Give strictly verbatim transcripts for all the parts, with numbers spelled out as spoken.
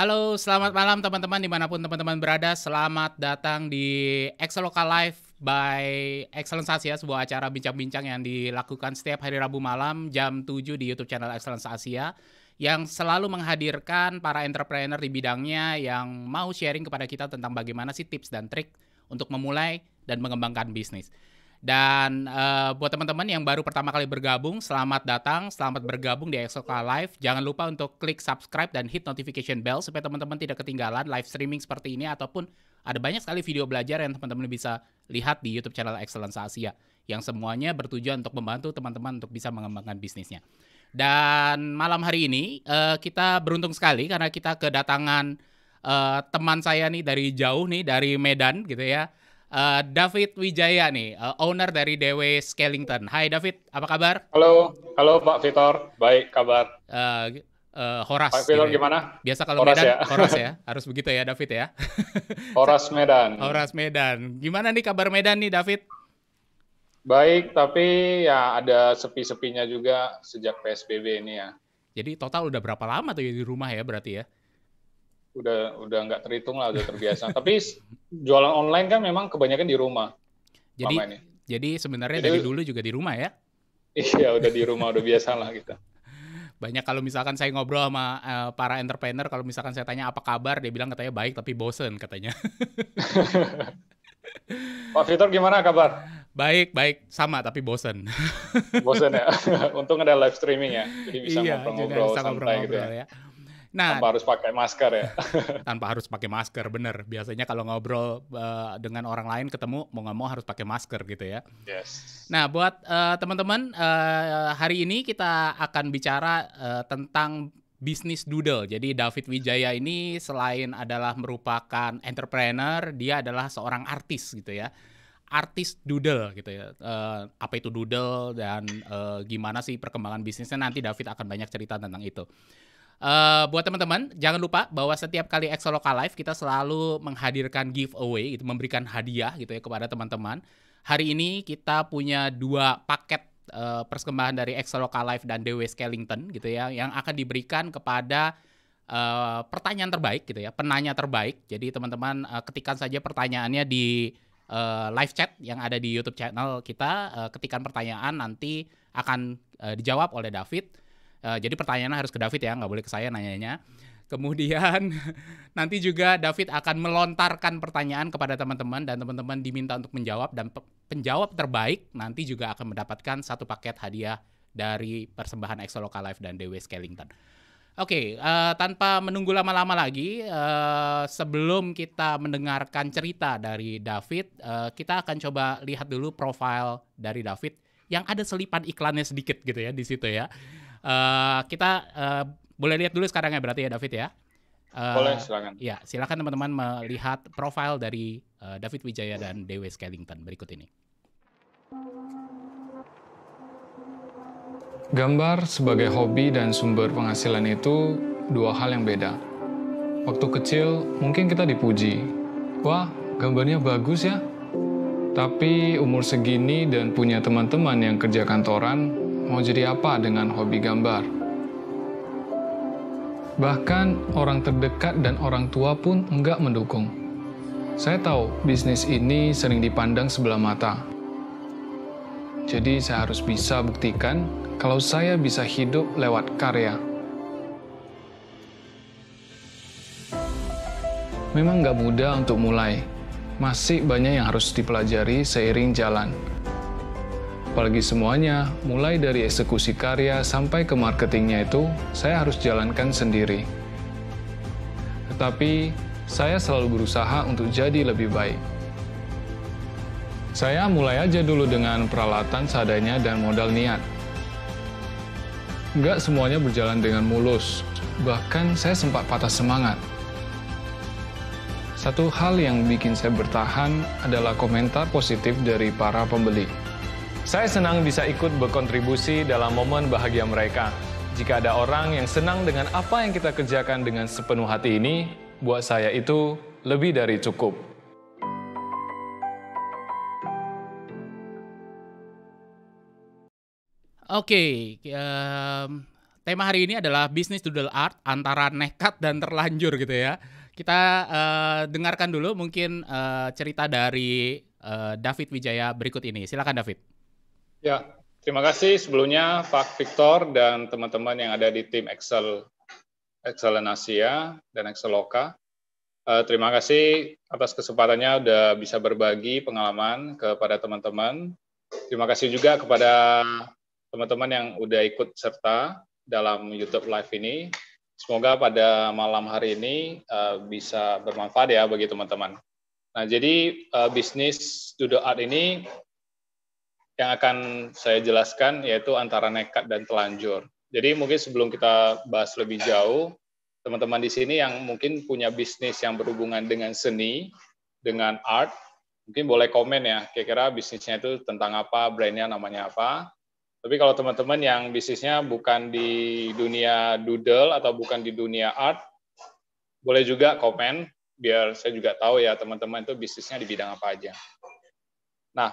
Halo, selamat malam teman-teman dimanapun teman-teman berada. Selamat datang di Excelloka Live by Excellence Asia, sebuah acara bincang-bincang yang dilakukan setiap hari Rabu malam jam tujuh di YouTube channel Excellence Asia, yang selalu menghadirkan para entrepreneur di bidangnya yang mau sharing kepada kita tentang bagaimana sih tips dan trik untuk memulai dan mengembangkan bisnis. Dan uh, buat teman-teman yang baru pertama kali bergabung, selamat datang, selamat bergabung di Excelloka Live. Jangan lupa untuk klik subscribe dan hit notification bell supaya teman-teman tidak ketinggalan live streaming seperti ini ataupun ada banyak sekali video belajar yang teman-teman bisa lihat di YouTube channel Excellence Asia yang semuanya bertujuan untuk membantu teman-teman untuk bisa mengembangkan bisnisnya. Dan malam hari ini uh, kita beruntung sekali karena kita kedatangan uh, teman saya nih dari jauh nih, dari Medan gitu ya. Uh, David Wijaya nih, uh, owner dari D W Skellington. Hai David, apa kabar? Halo, halo Pak Victor, baik kabar. Uh, uh, Horas. Pak Victor gitu gimana? Biasa kalau Horas Medan, ya. Horas ya, harus begitu ya David ya. Horas Medan. Horas Medan. Gimana nih kabar Medan nih David? Baik, tapi ya ada sepi-sepinya juga sejak P S B B ini ya. Jadi total udah berapa lama tuh di rumah ya berarti ya? Udah udah nggak terhitung lah, udah terbiasa. Tapi jualan online kan memang kebanyakan di rumah. Jadi ini. jadi sebenarnya jadi, dari dulu juga di rumah ya? Iya udah di rumah, udah biasa lah kita. Banyak kalau misalkan saya ngobrol sama uh, para entrepreneur, kalau misalkan saya tanya apa kabar, dia bilang katanya baik tapi bosen katanya. Pak Victor gimana kabar? Baik, baik. Sama tapi bosen. Bosen ya? Untung ada live streaming ya. Jadi bisa ngobrol-ngobrol iya, santai gitu ya. ya. Nah, tanpa harus pakai masker ya. Tanpa harus pakai masker, bener. Biasanya kalau ngobrol uh, dengan orang lain ketemu, mau nggak mau harus pakai masker gitu ya. Yes. Nah, buat uh, teman-teman, uh, hari ini kita akan bicara uh, tentang bisnis doodle. Jadi David Wijaya ini selain adalah merupakan entrepreneur, dia adalah seorang artis gitu ya. Artis doodle gitu ya, uh, apa itu doodle dan uh, gimana sih perkembangan bisnisnya, nanti David akan banyak cerita tentang itu. Uh, buat teman-teman, jangan lupa bahwa setiap kali Excelloka Live kita selalu menghadirkan giveaway, gitu, memberikan hadiah gitu ya kepada teman-teman. Hari ini kita punya dua paket uh, persembahan dari Excelloka Live dan D W Skellington gitu ya, yang akan diberikan kepada uh, pertanyaan terbaik gitu ya, penanya terbaik. Jadi teman-teman uh, ketikan saja pertanyaannya di uh, live chat yang ada di YouTube channel kita, uh, ketikan pertanyaan nanti akan uh, dijawab oleh David. Uh, jadi pertanyaannya harus ke David ya, nggak boleh ke saya nanyanya. Kemudian nanti juga David akan melontarkan pertanyaan kepada teman-teman dan teman-teman diminta untuk menjawab, dan pe penjawab terbaik nanti juga akan mendapatkan satu paket hadiah dari persembahan Excelloka Live dan D W Skellington. Oke, okay, uh, tanpa menunggu lama-lama lagi, uh, sebelum kita mendengarkan cerita dari David, uh, kita akan coba lihat dulu profil dari David yang ada selipan iklannya sedikit gitu ya di situ ya. Uh, kita uh, boleh lihat dulu sekarang ya berarti ya David ya. Uh, boleh, silakan. Ya, silakan teman-teman melihat profil dari uh, David Wijaya dan D W Skellington berikut ini. Gambar sebagai hobi dan sumber penghasilan itu dua hal yang beda. Waktu kecil mungkin kita dipuji, wah gambarnya bagus ya. Tapi umur segini dan punya teman-teman yang kerja kantoran, mau jadi apa dengan hobi gambar? Bahkan orang terdekat dan orang tua pun enggak mendukung. Saya tahu bisnis ini sering dipandang sebelah mata. Jadi saya harus bisa buktikan kalau saya bisa hidup lewat karya. Memang nggak mudah untuk mulai. Masih banyak yang harus dipelajari seiring jalan. Apalagi semuanya, mulai dari eksekusi karya sampai ke marketingnya itu, saya harus jalankan sendiri. Tetapi, saya selalu berusaha untuk jadi lebih baik. Saya mulai aja dulu dengan peralatan seadanya dan modal niat. Nggak semuanya berjalan dengan mulus, bahkan saya sempat patah semangat. Satu hal yang bikin saya bertahan adalah komentar positif dari para pembeli. Saya senang bisa ikut berkontribusi dalam momen bahagia mereka. Jika ada orang yang senang dengan apa yang kita kerjakan dengan sepenuh hati ini, buat saya itu lebih dari cukup. Oke, okay, um, Tema hari ini adalah bisnis doodle art antara nekat dan terlanjur gitu ya. Kita uh, dengarkan dulu mungkin uh, cerita dari uh, David Wijaya berikut ini. Silakan David. Ya, terima kasih sebelumnya Pak Victor dan teman-teman yang ada di tim Excel Excellence Asia dan Excelloka. Uh, terima kasih atas kesempatannya udah bisa berbagi pengalaman kepada teman-teman. Terima kasih juga kepada teman-teman yang udah ikut serta dalam YouTube Live ini. Semoga pada malam hari ini uh, bisa bermanfaat ya bagi teman-teman. Nah, jadi uh, bisnis doodle art ini yang akan saya jelaskan yaitu antara nekat dan telanjur. Jadi mungkin sebelum kita bahas lebih jauh, teman-teman di sini yang mungkin punya bisnis yang berhubungan dengan seni, dengan art, mungkin boleh komen ya, kira-kira bisnisnya itu tentang apa, brandnya namanya apa. Tapi kalau teman-teman yang bisnisnya bukan di dunia doodle atau bukan di dunia art, boleh juga komen, biar saya juga tahu ya teman-teman itu bisnisnya di bidang apa aja. Nah,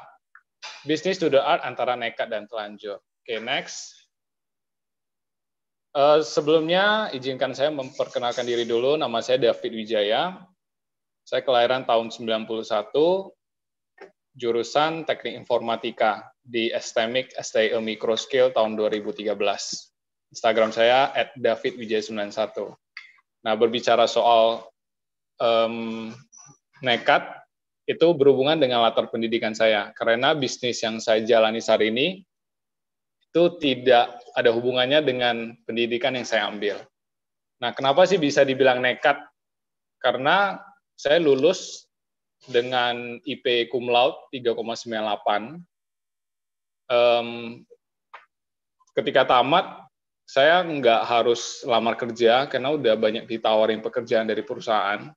bisnis doodle art antara nekat dan telanjur. Oke, next. Uh, sebelumnya, izinkan saya memperkenalkan diri dulu. Nama saya David Wijaya. Saya kelahiran tahun sembilan puluh satu, jurusan Teknik Informatika di S T M I K Mikroskil tahun dua ribu tiga belas. Instagram saya at davidwijaya sembilan satu. Nah, berbicara soal um, nekat, itu berhubungan dengan latar pendidikan saya. Karena bisnis yang saya jalani saat ini, itu tidak ada hubungannya dengan pendidikan yang saya ambil. Nah, kenapa sih bisa dibilang nekat? Karena saya lulus dengan I P cum laude tiga koma sembilan delapan. Um, ketika tamat, saya nggak harus lamar kerja karena udah banyak ditawarin pekerjaan dari perusahaan.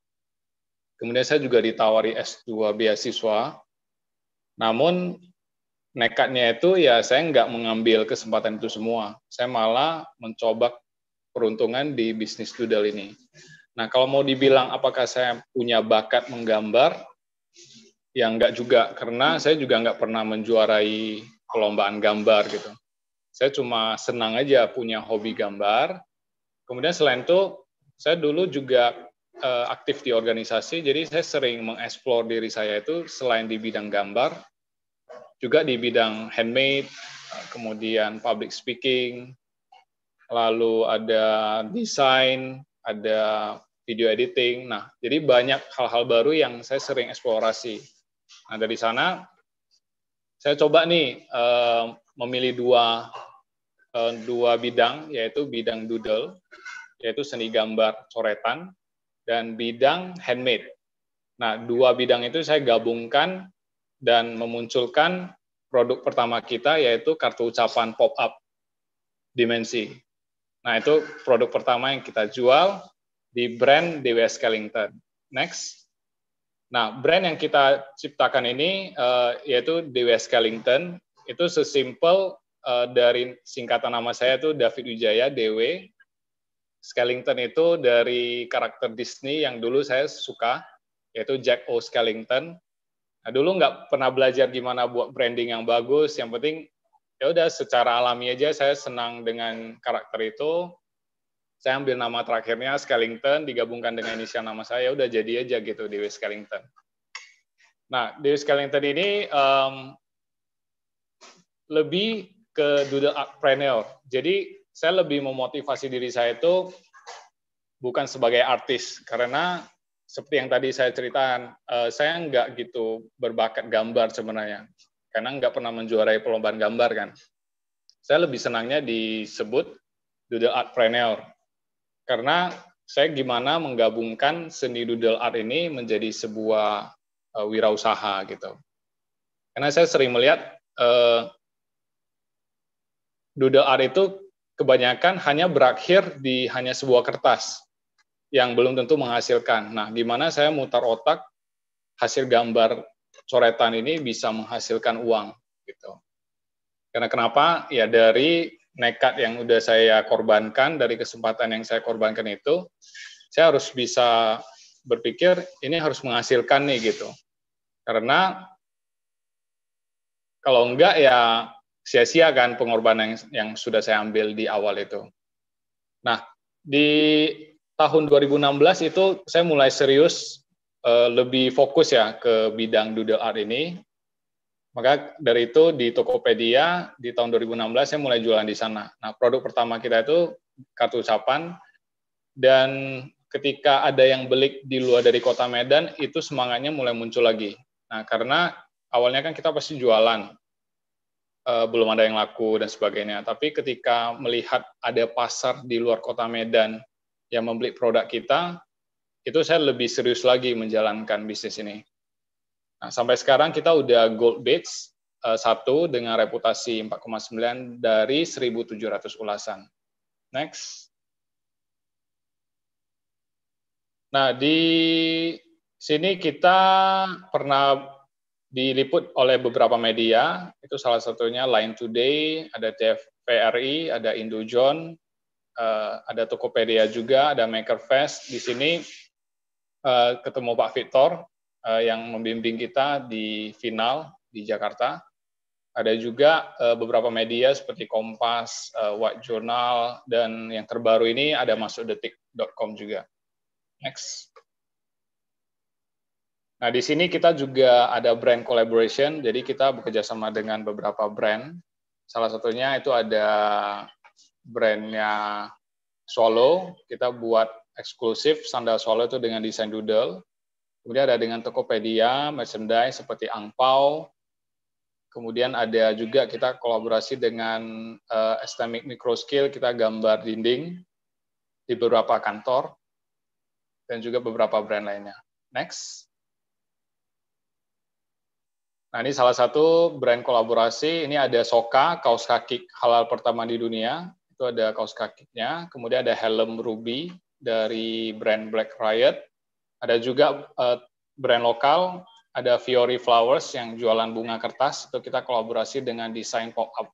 Kemudian saya juga ditawari S dua beasiswa. Namun, nekatnya itu ya saya nggak mengambil kesempatan itu semua. Saya malah mencoba peruntungan di bisnis doodle ini. Nah, kalau mau dibilang apakah saya punya bakat menggambar, ya enggak juga, karena saya juga enggak pernah menjuarai perlombaan gambar gitu. Saya cuma senang aja punya hobi gambar. Kemudian selain itu, saya dulu juga eh, aktif di organisasi, jadi saya sering mengeksplor diri saya itu selain di bidang gambar, juga di bidang handmade, kemudian public speaking, lalu ada desain, ada video editing. Nah, jadi banyak hal-hal baru yang saya sering eksplorasi. Nah, dari sana saya coba nih eh, memilih dua eh, dua bidang, yaitu bidang doodle, yaitu seni gambar coretan, dan bidang handmade. Nah, dua bidang itu saya gabungkan dan memunculkan produk pertama kita, yaitu kartu ucapan pop-up dimensi. Nah, itu produk pertama yang kita jual di brand DWSkellington. Next. Nah, brand yang kita ciptakan ini uh, yaitu DWSkellington. Itu sesimpel uh, dari singkatan nama saya itu David Wijaya, D W. Skellington itu dari karakter Disney yang dulu saya suka, yaitu Jack O. Skellington. Nah, dulu nggak pernah belajar gimana buat branding yang bagus, yang penting ya udah secara alami aja saya senang dengan karakter itu. Saya ambil nama terakhirnya Skellington, digabungkan dengan inisial nama saya, udah jadi aja gitu, DWSkellington. Nah, DWSkellington ini um, lebih ke doodle artpreneur. Jadi saya lebih memotivasi diri saya itu bukan sebagai artis, karena seperti yang tadi saya ceritakan, uh, saya nggak gitu berbakat gambar sebenarnya, karena nggak pernah menjuarai perlombaan gambar kan. Saya lebih senangnya disebut doodle artpreneur, karena saya gimana menggabungkan seni doodle art ini menjadi sebuah uh, wirausaha gitu. Karena saya sering melihat uh, doodle art itu kebanyakan hanya berakhir di hanya sebuah kertas yang belum tentu menghasilkan. Nah, gimana saya mutar otak hasil gambar coretan ini bisa menghasilkan uang gitu. Karena kenapa? Ya dari nekat yang udah saya korbankan, dari kesempatan yang saya korbankan itu, saya harus bisa berpikir ini harus menghasilkan nih gitu. Karena kalau enggak ya sia-sia kan pengorbanan yang, yang sudah saya ambil di awal itu. Nah, di tahun dua ribu enam belas itu saya mulai serius, uh, lebih fokus ya ke bidang doodle art ini. Maka dari itu di Tokopedia di tahun dua ribu enam belas saya mulai jualan di sana. Nah, produk pertama kita itu kartu ucapan, dan ketika ada yang beli di luar dari kota Medan, itu semangatnya mulai muncul lagi. Nah, karena awalnya kan kita pasti jualan, e, belum ada yang laku dan sebagainya. Tapi ketika melihat ada pasar di luar kota Medan yang membeli produk kita, itu saya lebih serius lagi menjalankan bisnis ini. Nah, sampai sekarang kita udah gold badge satu dengan reputasi empat koma sembilan dari seribu tujuh ratus ulasan. Next. Nah, di sini kita pernah diliput oleh beberapa media, itu salah satunya Line Today, ada T V R I, ada Indojon, ada Tokopedia juga, ada Maker Fest. Di sini ketemu Pak Victor yang membimbing kita di final di Jakarta. Ada juga beberapa media seperti Kompas, White Journal, dan yang terbaru ini ada masuk detik dot com juga. Next. Nah, di sini kita juga ada brand collaboration, jadi kita bekerja sama dengan beberapa brand. Salah satunya itu ada brandnya Solo, kita buat eksklusif sandal Solo itu dengan desain doodle. Kemudian ada dengan Tokopedia, merchandise seperti angpau. Kemudian ada juga kita kolaborasi dengan uh, S T M I K Mikroskil, kita gambar dinding di beberapa kantor, dan juga beberapa brand lainnya. Next. Nah, ini salah satu brand kolaborasi, ini ada Soka, kaos kaki halal pertama di dunia, itu ada kaos kakinya. Kemudian ada helm ruby dari brand Black Riot. Ada juga uh, brand lokal, ada Fiori Flowers yang jualan bunga kertas, itu kita kolaborasi dengan desain pop-up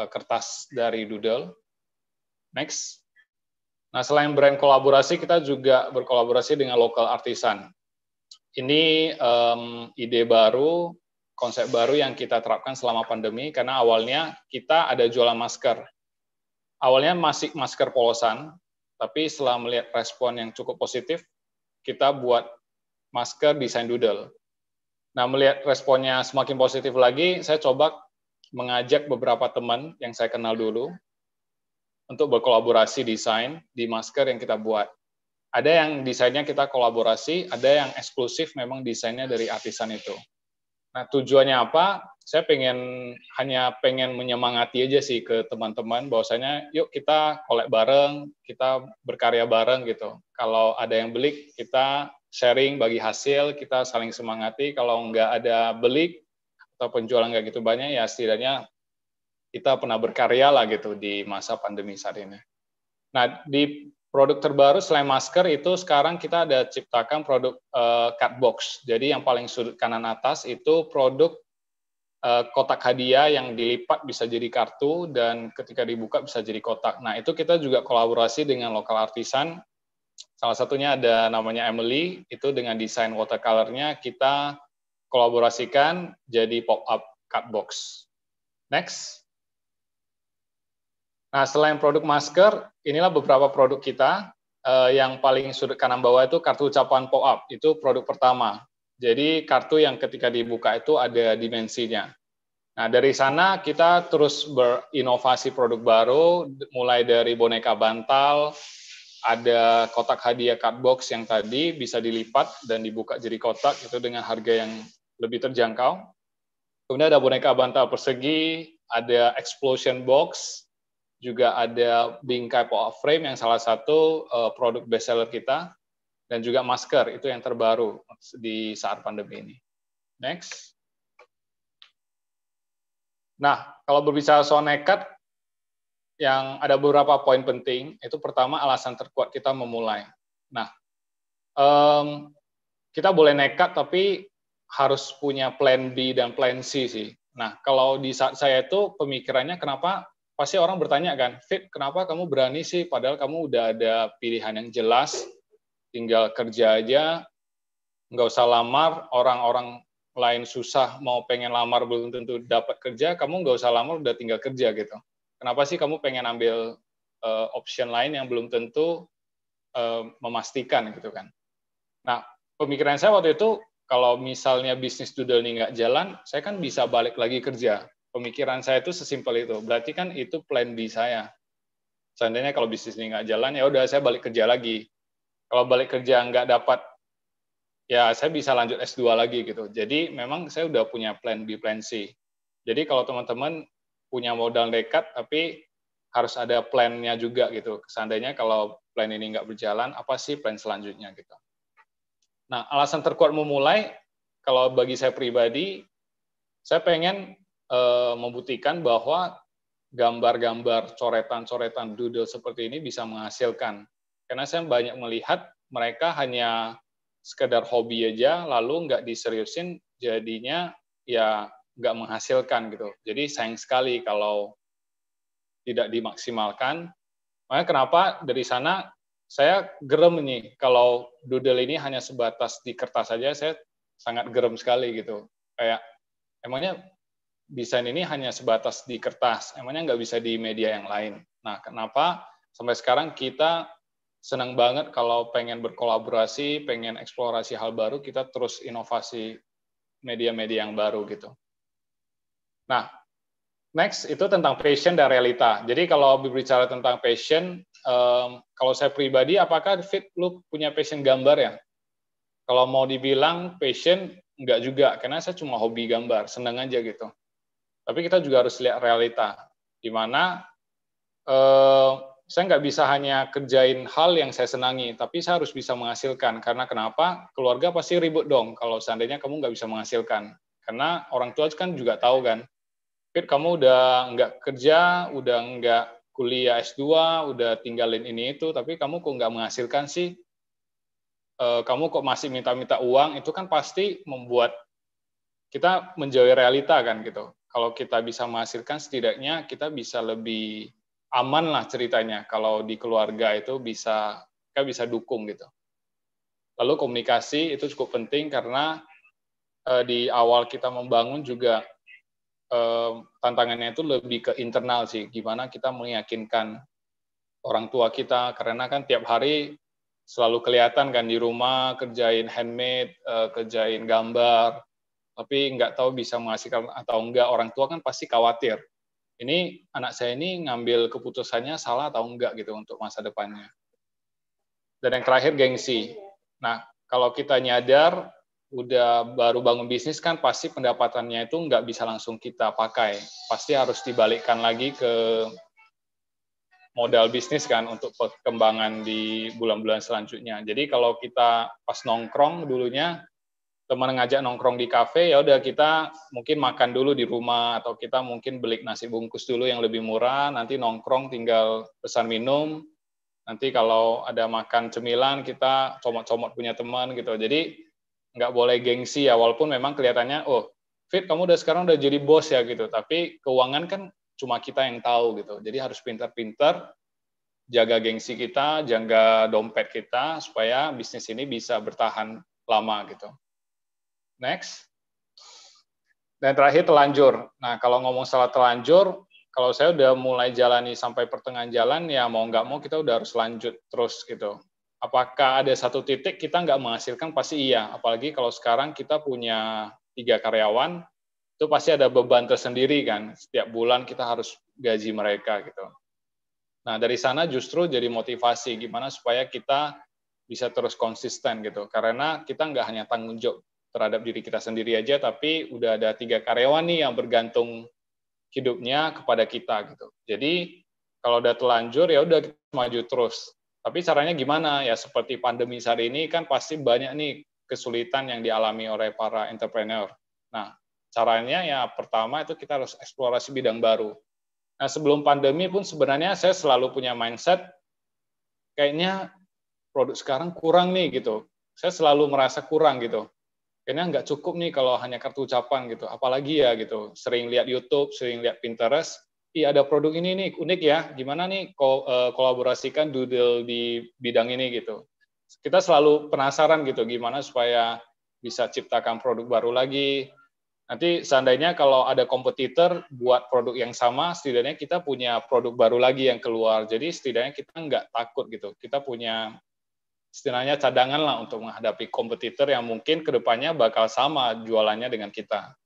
uh, kertas dari Doodle. Next. Nah, selain brand kolaborasi, kita juga berkolaborasi dengan lokal artisan. Ini um, ide baru, konsep baru yang kita terapkan selama pandemi, karena awalnya kita ada jualan masker. Awalnya masih masker polosan, tapi setelah melihat respon yang cukup positif, kita buat masker desain doodle. Nah, melihat responnya semakin positif lagi, saya coba mengajak beberapa teman yang saya kenal dulu untuk berkolaborasi desain di masker yang kita buat. Ada yang desainnya kita kolaborasi, ada yang eksklusif memang desainnya dari artisan itu. Nah, tujuannya apa? Saya pengen hanya pengen menyemangati aja sih ke teman-teman bahwasanya yuk kita collab bareng, kita berkarya bareng gitu. Kalau ada yang beli, kita sharing bagi hasil, kita saling semangati. Kalau nggak ada beli atau penjualan nggak gitu banyak, ya setidaknya kita pernah berkarya lah gitu di masa pandemi saat ini. Nah, di produk terbaru selain masker itu sekarang kita ada ciptakan produk uh, card box. Jadi yang paling sudut kanan atas itu produk kotak hadiah yang dilipat bisa jadi kartu, dan ketika dibuka bisa jadi kotak. Nah, itu kita juga kolaborasi dengan lokal artisan. Salah satunya ada namanya Emily, itu dengan desain watercolor-nya kita kolaborasikan jadi pop-up card box. Next. Nah, selain produk masker, inilah beberapa produk kita. Yang paling sudut kanan bawah itu kartu ucapan pop-up, itu produk pertama. Jadi kartu yang ketika dibuka itu ada dimensinya. Nah, dari sana kita terus berinovasi produk baru, mulai dari boneka bantal, ada kotak hadiah cardbox yang tadi bisa dilipat dan dibuka jadi kotak, itu dengan harga yang lebih terjangkau. Kemudian ada boneka bantal persegi, ada explosion box, juga ada bingkai pop-up frame yang salah satu produk bestseller kita. Dan juga masker, itu yang terbaru di saat pandemi ini. Next. Nah, kalau berbicara soal nekat, yang ada beberapa poin penting, itu pertama alasan terkuat kita memulai. Nah, um, kita boleh nekat, tapi harus punya plan B dan plan C sih. Nah, kalau di saat saya itu pemikirannya kenapa, pasti orang bertanya kan, Fit, kenapa kamu berani sih, padahal kamu udah ada pilihan yang jelas, tinggal kerja aja, nggak usah lamar, orang-orang lain susah mau pengen lamar belum tentu dapat kerja, kamu nggak usah lamar udah tinggal kerja gitu. Kenapa sih kamu pengen ambil uh, option lain yang belum tentu uh, memastikan gitu kan. Nah, pemikiran saya waktu itu, kalau misalnya bisnis doodle ini nggak jalan, saya kan bisa balik lagi kerja. Pemikiran saya itu sesimpel itu. Berarti kan itu plan B saya. Seandainya kalau bisnis ini nggak jalan, ya udah saya balik kerja lagi. Kalau balik kerja nggak dapat, ya saya bisa lanjut S dua lagi gitu. Jadi memang saya udah punya plan B, plan C. Jadi kalau teman-teman punya modal nekat, tapi harus ada plannya juga gitu. Seandainya kalau plan ini nggak berjalan, apa sih plan selanjutnya gitu. Nah, alasan terkuat memulai, kalau bagi saya pribadi, saya pengen e, membuktikan bahwa gambar-gambar, coretan-coretan doodle seperti ini bisa menghasilkan. Karena saya banyak melihat mereka hanya sekedar hobi aja, lalu nggak diseriusin, jadinya ya nggak menghasilkan gitu. Jadi sayang sekali kalau tidak dimaksimalkan. Makanya kenapa dari sana, saya gerem nih, kalau doodle ini hanya sebatas di kertas saja, saya sangat gerem sekali gitu. Kayak, emangnya desain ini hanya sebatas di kertas, emangnya nggak bisa di media yang lain. Nah, kenapa sampai sekarang kita senang banget kalau pengen berkolaborasi, pengen eksplorasi hal baru, kita terus inovasi media-media yang baru gitu. Nah, next, itu tentang passion dan realita. Jadi kalau berbicara tentang passion, um, kalau saya pribadi, apakah Fit lu punya passion gambar ya? Kalau mau dibilang passion, enggak juga. Karena saya cuma hobi gambar, seneng aja gitu. Tapi kita juga harus lihat realita. Di mana um, saya nggak bisa hanya kerjain hal yang saya senangi, tapi saya harus bisa menghasilkan. Karena kenapa? Keluarga pasti ribut dong kalau seandainya kamu nggak bisa menghasilkan. Karena orang tua kan juga tahu kan, Fit, kamu udah nggak kerja, udah nggak kuliah S dua, udah tinggalin ini itu, tapi kamu kok nggak menghasilkan sih? E, kamu kok masih minta-minta uang? Itu kan pasti membuat kita menjauhi realita kan gitu. Kalau kita bisa menghasilkan, setidaknya kita bisa lebih aman lah ceritanya. Kalau di keluarga itu bisa, kita bisa dukung gitu. Lalu komunikasi itu cukup penting karena e, di awal kita membangun juga tantangannya itu lebih ke internal sih, gimana kita meyakinkan orang tua kita, karena kan tiap hari selalu kelihatan kan di rumah, kerjain handmade, kerjain gambar, tapi nggak tahu bisa menghasilkan atau enggak, orang tua kan pasti khawatir. Ini anak saya ini ngambil keputusannya salah atau enggak gitu untuk masa depannya. Dan yang terakhir, gengsi. Nah, kalau kita nyadar, udah baru bangun bisnis kan pasti pendapatannya itu nggak bisa langsung kita pakai. Pasti harus dibalikkan lagi ke modal bisnis kan untuk perkembangan di bulan-bulan selanjutnya. Jadi kalau kita pas nongkrong dulunya, teman ngajak nongkrong di kafe, ya udah kita mungkin makan dulu di rumah atau kita mungkin beli nasi bungkus dulu yang lebih murah, nanti nongkrong tinggal pesan minum, nanti kalau ada makan cemilan kita comot-comot punya teman gitu. Jadi nggak boleh gengsi ya, walaupun memang kelihatannya, oh Fit, kamu udah sekarang udah jadi bos ya gitu, tapi keuangan kan cuma kita yang tahu gitu. Jadi harus pintar-pintar, jaga gengsi kita, jaga dompet kita, supaya bisnis ini bisa bertahan lama gitu. Next. Dan terakhir, telanjur. Nah, kalau ngomong salah telanjur, kalau saya udah mulai jalani sampai pertengahan jalan, ya mau nggak mau kita udah harus lanjut terus gitu. Apakah ada satu titik kita nggak menghasilkan? Pasti iya. Apalagi kalau sekarang kita punya tiga karyawan, itu pasti ada beban tersendiri kan. Setiap bulan kita harus gaji mereka gitu. Nah, dari sana justru jadi motivasi gimana supaya kita bisa terus konsisten gitu. Karena kita nggak hanya tanggung jawab terhadap diri kita sendiri aja, tapi udah ada tiga karyawan nih yang bergantung hidupnya kepada kita gitu. Jadi kalau udah telanjur ya udah kita maju terus. Tapi caranya gimana? Ya seperti pandemi saat ini kan pasti banyak nih kesulitan yang dialami oleh para entrepreneur. Nah, caranya ya pertama itu kita harus eksplorasi bidang baru. Nah, sebelum pandemi pun sebenarnya saya selalu punya mindset, kayaknya produk sekarang kurang nih gitu. Saya selalu merasa kurang gitu. Kayaknya nggak cukup nih kalau hanya kartu ucapan gitu. Apalagi ya gitu, sering lihat YouTube, sering lihat Pinterest, iya ada produk ini nih unik ya, gimana nih kolaborasikan doodle di bidang ini gitu. Kita selalu penasaran gitu, gimana supaya bisa ciptakan produk baru lagi. Nanti seandainya kalau ada kompetitor buat produk yang sama, setidaknya kita punya produk baru lagi yang keluar. Jadi setidaknya kita nggak takut gitu. Kita punya setidaknya cadangan lah untuk menghadapi kompetitor yang mungkin kedepannya bakal sama jualannya dengan kita.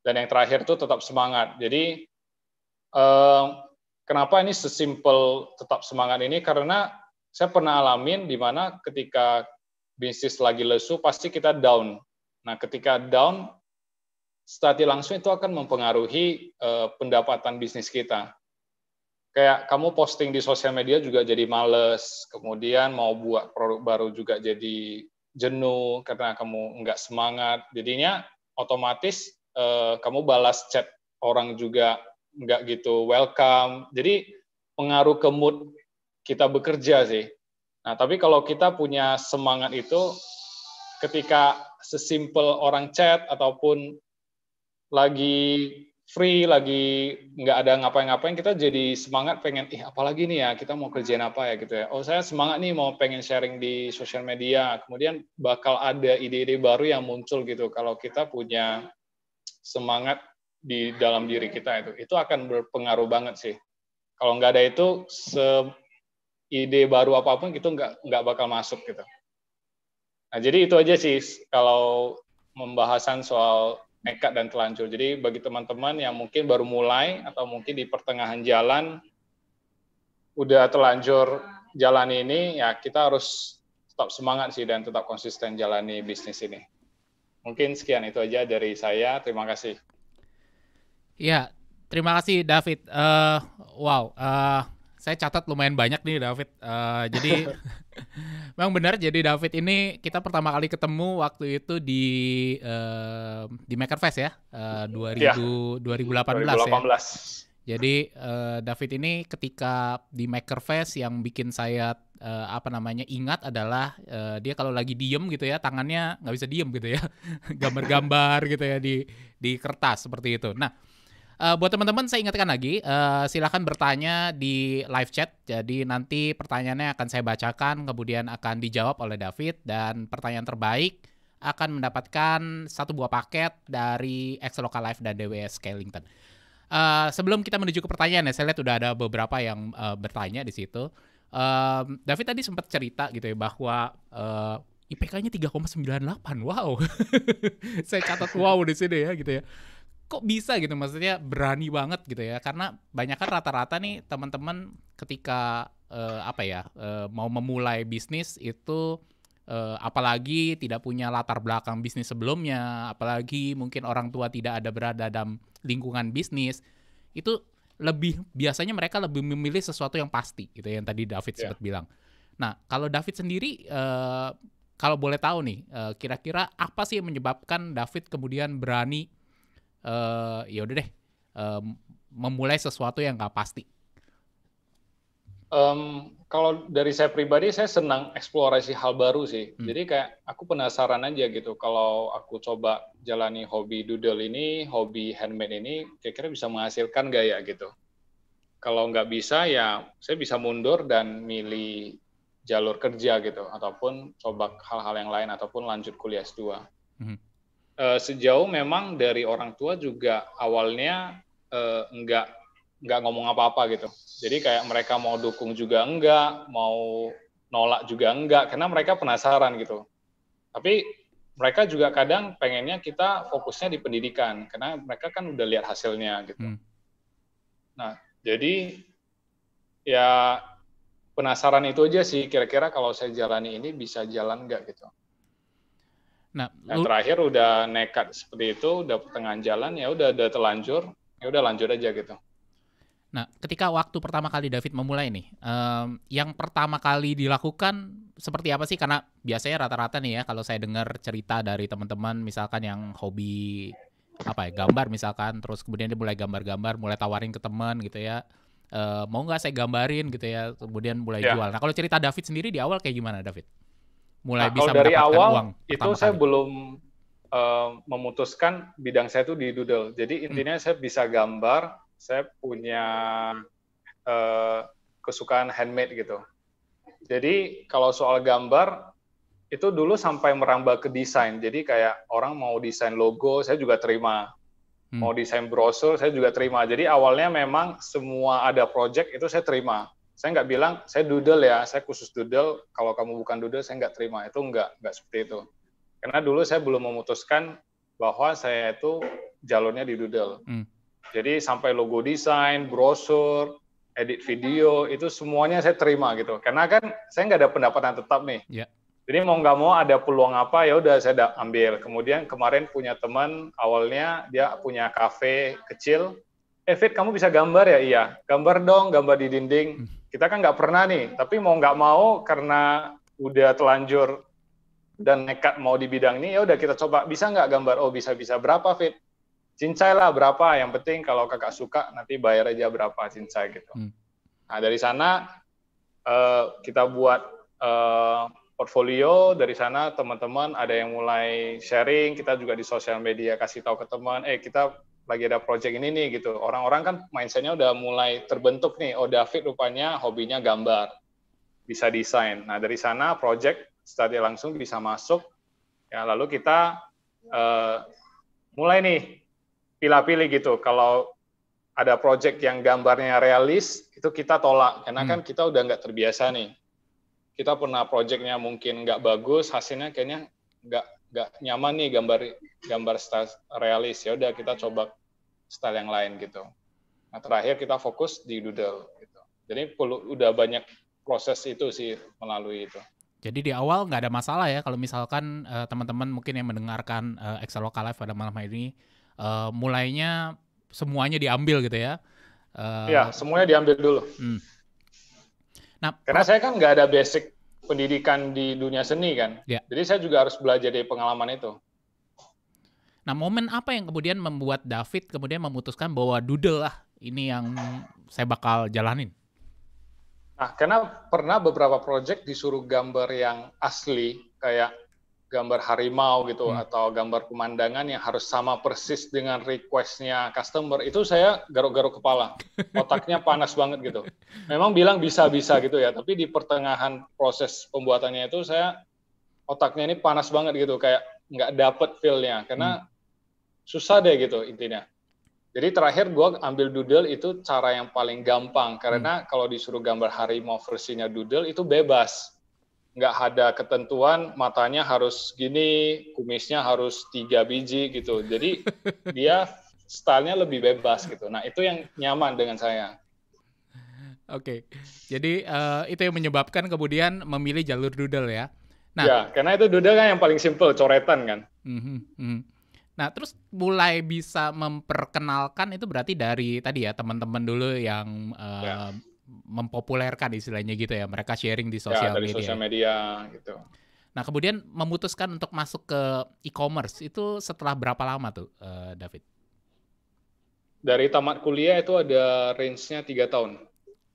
Dan yang terakhir tuh tetap semangat. Jadi eh, kenapa ini sesimpel tetap semangat ini? Karena saya pernah alamin di mana ketika bisnis lagi lesu pasti kita down. Nah ketika down, strategi langsung itu akan mempengaruhi uh, pendapatan bisnis kita. Kayak kamu posting di sosial media juga jadi males, kemudian mau buat produk baru juga jadi jenuh karena kamu nggak semangat. Jadinya otomatis uh, kamu balas chat orang juga nggak gitu welcome. Jadi pengaruh ke mood kita bekerja sih. Nah tapi kalau kita punya semangat itu, ketika sesimpel orang chat ataupun lagi free, lagi nggak ada ngapain-ngapain, kita jadi semangat pengen, ih apalagi nih ya, kita mau kerjain apa ya gitu ya. Oh saya semangat nih mau pengen sharing di sosial media, kemudian bakal ada ide-ide baru yang muncul gitu. Kalau kita punya semangat di dalam diri kita itu, itu akan berpengaruh banget sih. Kalau nggak ada itu, ide baru apapun itu nggak nggak bakal masuk gitu. Nah jadi itu aja sih kalau pembahasan soal nekat dan telanjur. Jadi bagi teman-teman yang mungkin baru mulai atau mungkin di pertengahan jalan udah terlanjur jalan ini, ya kita harus tetap semangat sih dan tetap konsisten jalani bisnis ini. Mungkin sekian itu aja dari saya. Terima kasih. Ya, terima kasih David. Uh, wow, uh, saya catat lumayan banyak nih David. Uh, jadi memang benar, jadi David ini kita pertama kali ketemu waktu itu di uh, di Maker Fest ya, uh, dua ribu, ya dua ribu delapan belas, dua ribu delapan belas ya. Jadi uh, David ini ketika di Maker Fest yang bikin saya uh, apa namanya ingat adalah uh, dia kalau lagi diem gitu ya, tangannya nggak bisa diem gitu ya, gambar-gambar gitu ya di di kertas seperti itu. Nah Uh, buat teman-teman saya ingatkan lagi, uh, silahkan bertanya di live chat. Jadi nanti pertanyaannya akan saya bacakan, kemudian akan dijawab oleh David. Dan pertanyaan terbaik akan mendapatkan satu buah paket dari Excelloka Live dan DWSkellington. Uh, sebelum kita menuju ke pertanyaan ya, saya lihat udah ada beberapa yang uh, bertanya di situ. Uh, David tadi sempat cerita gitu ya bahwa uh, I P K-nya tiga koma sembilan delapan. Wow, saya catat wow di sini ya gitu ya. Kok bisa gitu, maksudnya berani banget gitu ya, karena banyak kan rata-rata nih teman-teman ketika uh, apa ya uh, mau memulai bisnis itu uh, apalagi tidak punya latar belakang bisnis sebelumnya, apalagi mungkin orang tua tidak ada berada dalam lingkungan bisnis, itu lebih biasanya mereka lebih memilih sesuatu yang pasti gitu ya, yang tadi David yeah. sempat bilang. Nah kalau David sendiri uh, kalau boleh tahu nih uh, kira-kira apa sih yang menyebabkan David kemudian berani Uh, ya udah deh uh, memulai sesuatu yang nggak pasti. Um, kalau dari saya pribadi, saya senang eksplorasi hal baru sih. Hmm. Jadi kayak aku penasaran aja gitu. Kalau aku coba jalani hobi doodle ini, hobi handmade ini, kira-kira bisa menghasilkan nggak ya gitu. Kalau nggak bisa ya saya bisa mundur dan milih jalur kerja gitu, ataupun coba hal-hal yang lain, ataupun lanjut kuliah S dua. Hmm. Sejauh memang dari orang tua juga awalnya eh, enggak, enggak ngomong apa-apa gitu. Jadi kayak mereka mau dukung juga enggak, mau nolak juga enggak, karena mereka penasaran gitu. Tapi mereka juga kadang pengennya kita fokusnya di pendidikan, karena mereka kan udah lihat hasilnya gitu. Hmm. Nah, jadi ya penasaran itu aja sih, kira-kira kalau saya jalani ini bisa jalan enggak gitu. Nah, lu... terakhir udah nekat seperti itu, udah pertengahan jalan, ya udah udah terlanjur, ya udah lanjut aja gitu. Nah, ketika waktu pertama kali David memulai nih, um, yang pertama kali dilakukan seperti apa sih? Karena biasanya rata-rata nih ya, kalau saya dengar cerita dari teman-teman, misalkan yang hobi apa ya, gambar misalkan, terus kemudian dia mulai gambar-gambar, mulai tawarin ke teman gitu ya, uh, mau nggak saya gambarin gitu ya, kemudian mulai yeah. jual. Nah, kalau cerita David sendiri di awal kayak gimana, David? Mulai nah, bisa dari awal uang itu saya kali. belum uh, memutuskan bidang saya itu di doodle. Jadi intinya hmm. saya bisa gambar, saya punya uh, kesukaan handmade gitu. Jadi kalau soal gambar, itu dulu sampai merambah ke desain. Jadi kayak orang mau desain logo, saya juga terima. Hmm. Mau desain brosur, saya juga terima. Jadi awalnya memang semua ada project itu saya terima. Saya nggak bilang, saya doodle ya, saya khusus doodle, kalau kamu bukan doodle saya nggak terima. Itu nggak, nggak seperti itu. Karena dulu saya belum memutuskan bahwa saya itu jalurnya di doodle. Hmm. Jadi sampai logo desain, brosur, edit video, itu semuanya saya terima gitu. Karena kan saya nggak ada pendapatan tetap nih. Yeah. Jadi mau nggak mau ada peluang apa, ya udah saya ambil. Kemudian kemarin punya teman, awalnya dia punya kafe kecil. Eh Fit, kamu bisa gambar ya? Iya. Gambar dong, gambar di dinding. Hmm. Kita kan nggak pernah nih, tapi mau nggak mau karena udah telanjur dan nekat mau di bidang ini, ya udah kita coba. Bisa nggak gambar? Oh bisa-bisa. Berapa Fit? Cincai lah berapa, yang penting kalau kakak suka nanti bayar aja berapa cincai gitu. Hmm. Nah dari sana uh, kita buat uh, portfolio, dari sana teman-teman ada yang mulai sharing, kita juga di sosial media kasih tahu ke teman, eh kita lagi ada project ini nih gitu. Orang-orang kan mindsetnya udah mulai terbentuk nih, oh David rupanya hobinya gambar, bisa desain. Nah dari sana project secara langsung bisa masuk, ya lalu kita uh, mulai nih, pilih-pilih gitu, kalau ada project yang gambarnya realis, itu kita tolak, karena kan kita udah nggak terbiasa nih. Kita pernah projectnya mungkin nggak bagus, hasilnya kayaknya nggak nggak nyaman nih gambar gambar style realis, ya udah kita coba style yang lain gitu. Nah terakhir kita fokus di doodle gitu. Jadi perlu udah banyak proses itu sih melalui itu. Jadi di awal nggak ada masalah ya, kalau misalkan uh, teman-teman mungkin yang mendengarkan uh, Excelloka Live pada malam hari ini, Uh, mulainya semuanya diambil gitu ya? Uh, ya, semuanya diambil dulu. Hmm. Nah, karena saya kan nggak ada basic pendidikan di dunia seni kan, ya. Jadi saya juga harus belajar dari pengalaman itu. Nah, momen apa yang kemudian membuat David kemudian memutuskan bahwa doodle lah ini yang saya bakal jalanin? Nah, karena pernah beberapa project disuruh gambar yang asli kayak gambar harimau gitu, hmm. atau gambar pemandangan yang harus sama persis dengan request-nya customer, itu saya garuk-garuk kepala, otaknya panas banget gitu. Memang bilang bisa-bisa gitu ya, tapi di pertengahan proses pembuatannya itu saya otaknya ini panas banget gitu, kayak nggak dapet feel-nya, karena hmm. susah deh gitu intinya. Jadi terakhir gue ambil doodle itu cara yang paling gampang, karena hmm. kalau disuruh gambar harimau versinya doodle itu bebas. Nggak ada ketentuan, matanya harus gini, kumisnya harus tiga biji gitu. Jadi dia stylenya lebih bebas gitu. Nah itu yang nyaman dengan saya. Oke, jadi uh, itu yang menyebabkan kemudian memilih jalur doodle ya? Nah, ya, karena itu doodle kan yang paling simple, coretan kan. Mm-hmm, mm-hmm. Nah terus mulai bisa memperkenalkan itu berarti dari tadi ya teman-teman dulu yang... Uh, ya. mempopulerkan istilahnya gitu ya, mereka sharing di sosial ya, media. Sosial media gitu. Nah kemudian memutuskan untuk masuk ke e-commerce itu setelah berapa lama tuh David? Dari tamat kuliah itu ada range-nya tiga tahun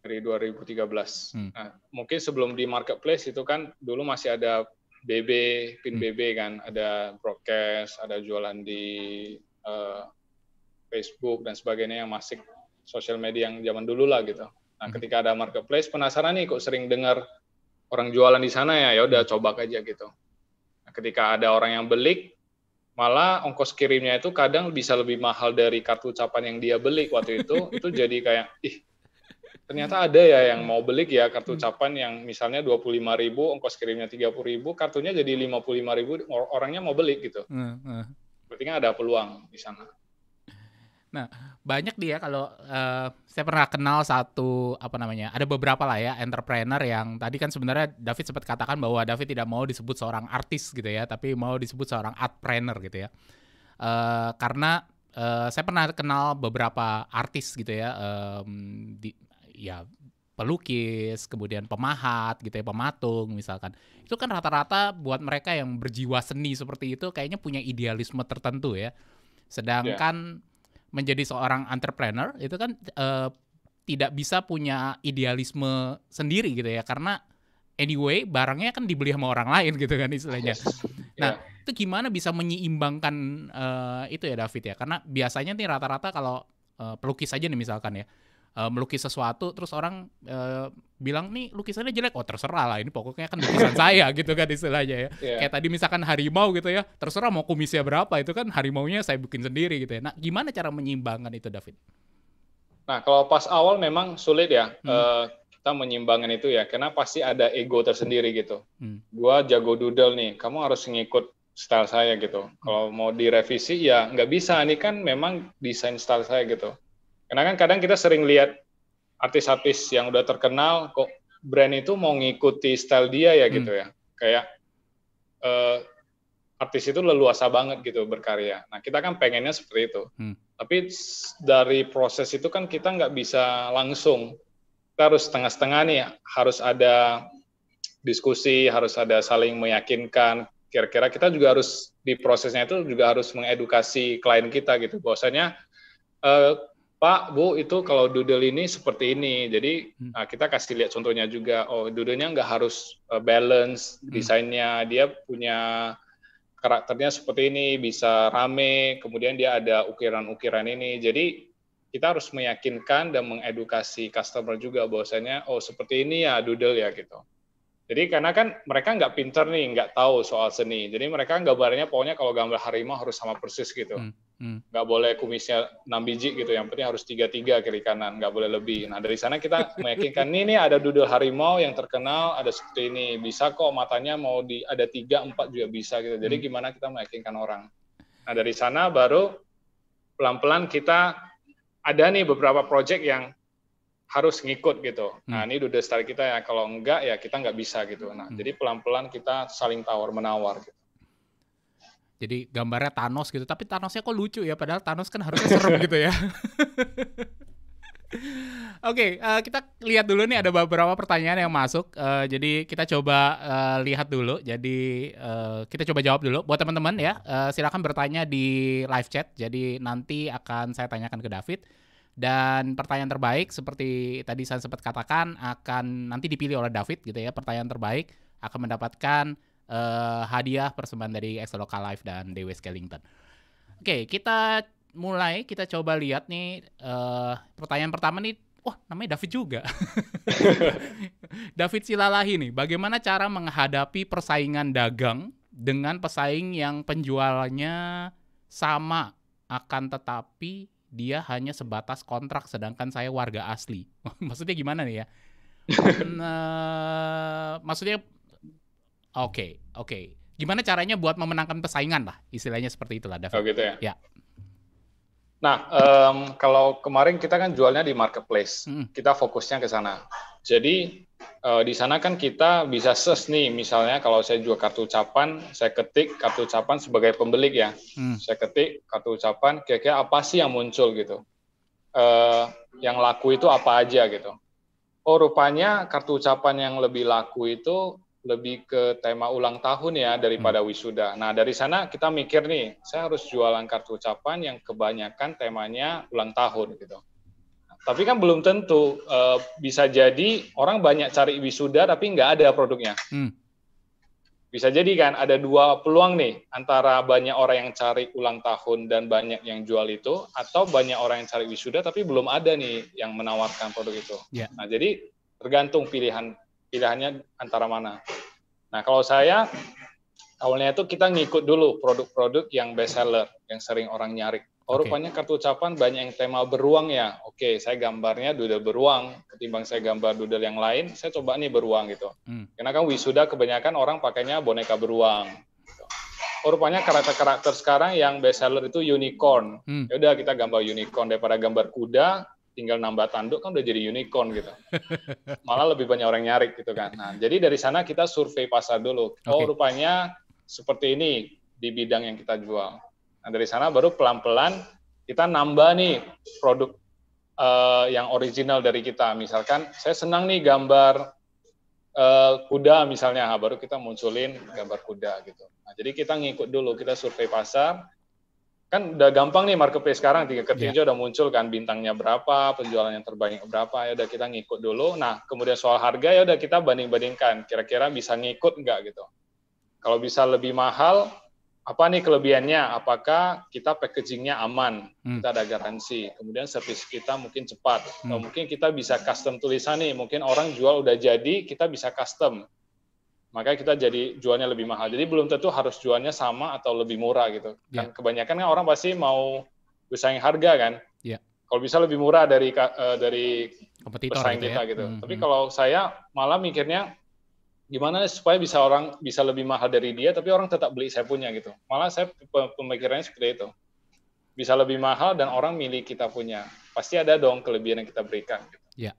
dari dua ribu tiga belas. Hmm. Nah, mungkin sebelum di marketplace itu kan dulu masih ada B B, pin hmm. B B kan, ada broadcast, ada jualan di uh, Facebook dan sebagainya yang masih sosial media yang zaman dulu lah gitu. Nah, ketika ada marketplace, penasaran nih kok sering dengar orang jualan di sana ya, ya udah coba aja gitu. Nah, ketika ada orang yang beli, malah ongkos kirimnya itu kadang bisa lebih mahal dari kartu ucapan yang dia beli waktu itu, itu jadi kayak, ih ternyata ada ya yang mau beli ya kartu ucapan yang misalnya dua puluh lima ribu, ongkos kirimnya tiga puluh ribu, kartunya jadi lima puluh lima ribu, orangnya mau beli gitu. Berarti kan ada peluang di sana. Nah, banyak dia kalau uh, saya pernah kenal satu apa namanya, ada beberapa lah ya entrepreneur yang tadi kan sebenarnya David sempat katakan bahwa David tidak mau disebut seorang artis gitu ya, tapi mau disebut seorang artpreneur gitu ya. Uh, karena uh, saya pernah kenal beberapa artis gitu ya, um, di, ya pelukis, kemudian pemahat gitu ya, pematung misalkan. Itu kan rata-rata buat mereka yang berjiwa seni seperti itu kayaknya punya idealisme tertentu ya. Sedangkan yeah. menjadi seorang entrepreneur itu kan uh, tidak bisa punya idealisme sendiri gitu ya, karena anyway barangnya kan dibeli sama orang lain gitu kan istilahnya. Nah yeah. itu gimana bisa menyeimbangkan uh, itu ya David ya, karena biasanya nih rata-rata kalau uh, pelukis aja nih misalkan ya, uh, melukis sesuatu terus orang uh, bilang nih lukisannya jelek, oh terserah lah, ini pokoknya kan lukisan saya gitu kan istilahnya ya. Yeah. Kayak tadi misalkan harimau gitu ya, terserah mau kumisnya berapa, itu kan harimaunya saya bikin sendiri gitu ya. Nah, gimana cara menyeimbangkan itu, David? Nah, kalau pas awal memang sulit ya. Hmm. Uh, kita menyeimbangkan itu ya, karena pasti ada ego tersendiri gitu. Hmm. Gua jago doodle nih, kamu harus ngikut style saya gitu. Hmm. Kalau mau direvisi ya nggak bisa, ini kan memang desain style saya gitu. Karena kan kadang kita sering lihat artis-artis yang udah terkenal, kok brand itu mau ngikuti style dia ya gitu hmm. ya. Kayak uh, artis itu leluasa banget gitu berkarya. Nah, kita kan pengennya seperti itu. Hmm. Tapi dari proses itu kan kita nggak bisa langsung. Kita harus setengah-setengah nih, harus ada diskusi, harus ada saling meyakinkan. Kira-kira kita juga harus, di prosesnya itu juga harus mengedukasi klien kita gitu. Bahwasanya, eh, Pak, Bu, itu kalau doodle ini seperti ini. Jadi hmm. nah, kita kasih lihat contohnya juga, oh doodle-nya nggak harus uh, balance, hmm. desainnya dia punya karakternya seperti ini, bisa rame, kemudian dia ada ukiran-ukiran ini. Jadi, kita harus meyakinkan dan mengedukasi customer juga bahwasanya oh seperti ini ya doodle ya gitu. Jadi karena kan mereka nggak pinter nih, nggak tahu soal seni. Jadi mereka gambarnya pokoknya kalau gambar harimau harus sama persis gitu. Hmm, hmm. Nggak boleh kumisnya enam biji gitu, yang penting harus tiga-tiga kiri kanan, nggak boleh lebih. Nah dari sana kita meyakinkan, nih nih ada doodle harimau yang terkenal, ada seperti ini. Bisa kok matanya mau di ada tiga, empat juga bisa gitu. Jadi hmm. gimana kita meyakinkan orang. Nah dari sana baru pelan-pelan kita ada nih beberapa project yang harus ngikut gitu. Nah, hmm. ini doodle style kita ya, kalau enggak ya kita nggak bisa gitu. Nah, hmm. jadi pelan-pelan kita saling tawar-menawar gitu. Jadi gambarnya Thanos gitu, tapi Thanosnya kok lucu ya, padahal Thanos kan harusnya serem gitu ya. Oke, okay, uh, kita lihat dulu nih ada beberapa pertanyaan yang masuk. Uh, jadi kita coba uh, lihat dulu. Jadi uh, kita coba jawab dulu. Buat teman-teman ya, uh, silakan bertanya di live chat. Jadi nanti akan saya tanyakan ke David. Dan pertanyaan terbaik seperti tadi saya sempat katakan akan nanti dipilih oleh David gitu ya. Pertanyaan terbaik akan mendapatkan uh, hadiah persembahan dari Excelloka Live dan DWSkellington. Oke, okay, kita mulai. Kita coba lihat nih uh, pertanyaan pertama nih. Wah, namanya David juga. David Silalahi nih, bagaimana cara menghadapi persaingan dagang dengan pesaing yang penjualannya sama, akan tetapi dia hanya sebatas kontrak, sedangkan saya warga asli. Maksudnya gimana nih ya? Nah, maksudnya, oke, okay, oke. Okay. Gimana caranya buat memenangkan persaingan lah, istilahnya seperti itulah David. Oh gitu ya? Ya. Nah, um, kalau kemarin kita kan jualnya di marketplace, hmm. kita fokusnya ke sana. Jadi uh, di sana kan kita bisa search nih, misalnya kalau saya jual kartu ucapan, saya ketik kartu ucapan sebagai pemilik ya, hmm. saya ketik kartu ucapan, kira-kira apa sih yang muncul gitu, uh, yang laku itu apa aja gitu. Oh rupanya kartu ucapan yang lebih laku itu lebih ke tema ulang tahun ya daripada hmm. wisuda. Nah dari sana kita mikir nih, saya harus jualan kartu ucapan yang kebanyakan temanya ulang tahun gitu. Tapi kan belum tentu, e, bisa jadi orang banyak cari wisuda tapi nggak ada produknya. Hmm. Bisa jadi kan ada dua peluang nih, antara banyak orang yang cari ulang tahun dan banyak yang jual itu, atau banyak orang yang cari wisuda tapi belum ada nih yang menawarkan produk itu. Yeah. Nah jadi tergantung pilihan. Pilihannya antara mana. Nah, kalau saya awalnya itu kita ngikut dulu produk-produk yang best seller, yang sering orang nyari. Oh, okay. Rupanya kartu ucapan banyak yang tema beruang ya. Oke, okay, saya gambarnya doodle beruang. Ketimbang saya gambar doodle yang lain, saya coba nih beruang gitu. Hmm. Karena kan wisuda kebanyakan orang pakainya boneka beruang. Gitu. Oh, rupanya karakter-karakter sekarang yang best seller itu unicorn. Hmm. Ya udah kita gambar unicorn daripada gambar kuda. Tinggal nambah tanduk kan udah jadi unicorn gitu. Malah lebih banyak orang nyarik gitu kan. Nah, jadi dari sana kita survei pasar dulu. Oh, okay. Rupanya seperti ini di bidang yang kita jual. Nah, dari sana baru pelan-pelan kita nambah nih produk uh, yang original dari kita. Misalkan saya senang nih gambar uh, kuda misalnya. Nah, baru kita munculin gambar kuda gitu. Nah, jadi kita ngikut dulu, kita survei pasar. Kan udah gampang nih marketplace sekarang, tiga ketinjau yeah. udah muncul kan bintangnya berapa, penjualan yang terbanyak berapa, ya udah kita ngikut dulu. Nah kemudian soal harga ya udah kita banding-bandingkan, kira-kira bisa ngikut nggak gitu. Kalau bisa lebih mahal apa nih kelebihannya? Apakah kita packagingnya aman, hmm. kita ada garansi, kemudian servis kita mungkin cepat, hmm. atau mungkin kita bisa custom tulisan nih, mungkin orang jual udah jadi, kita bisa custom, maka kita jadi jualnya lebih mahal. Jadi belum tentu harus jualnya sama atau lebih murah gitu. Yeah. Kan kebanyakan kan orang pasti mau bersaing harga kan. Yeah. Kalau bisa lebih murah dari uh, dari kompetitor pesaing gitu kita ya? Gitu. Hmm. Tapi kalau saya malah mikirnya, gimana supaya bisa orang bisa lebih mahal dari dia, tapi orang tetap beli saya punya gitu. Malah saya pemikirannya seperti itu. Bisa lebih mahal dan orang milih kita punya. Pasti ada dong kelebihan yang kita berikan. Gitu. Ya,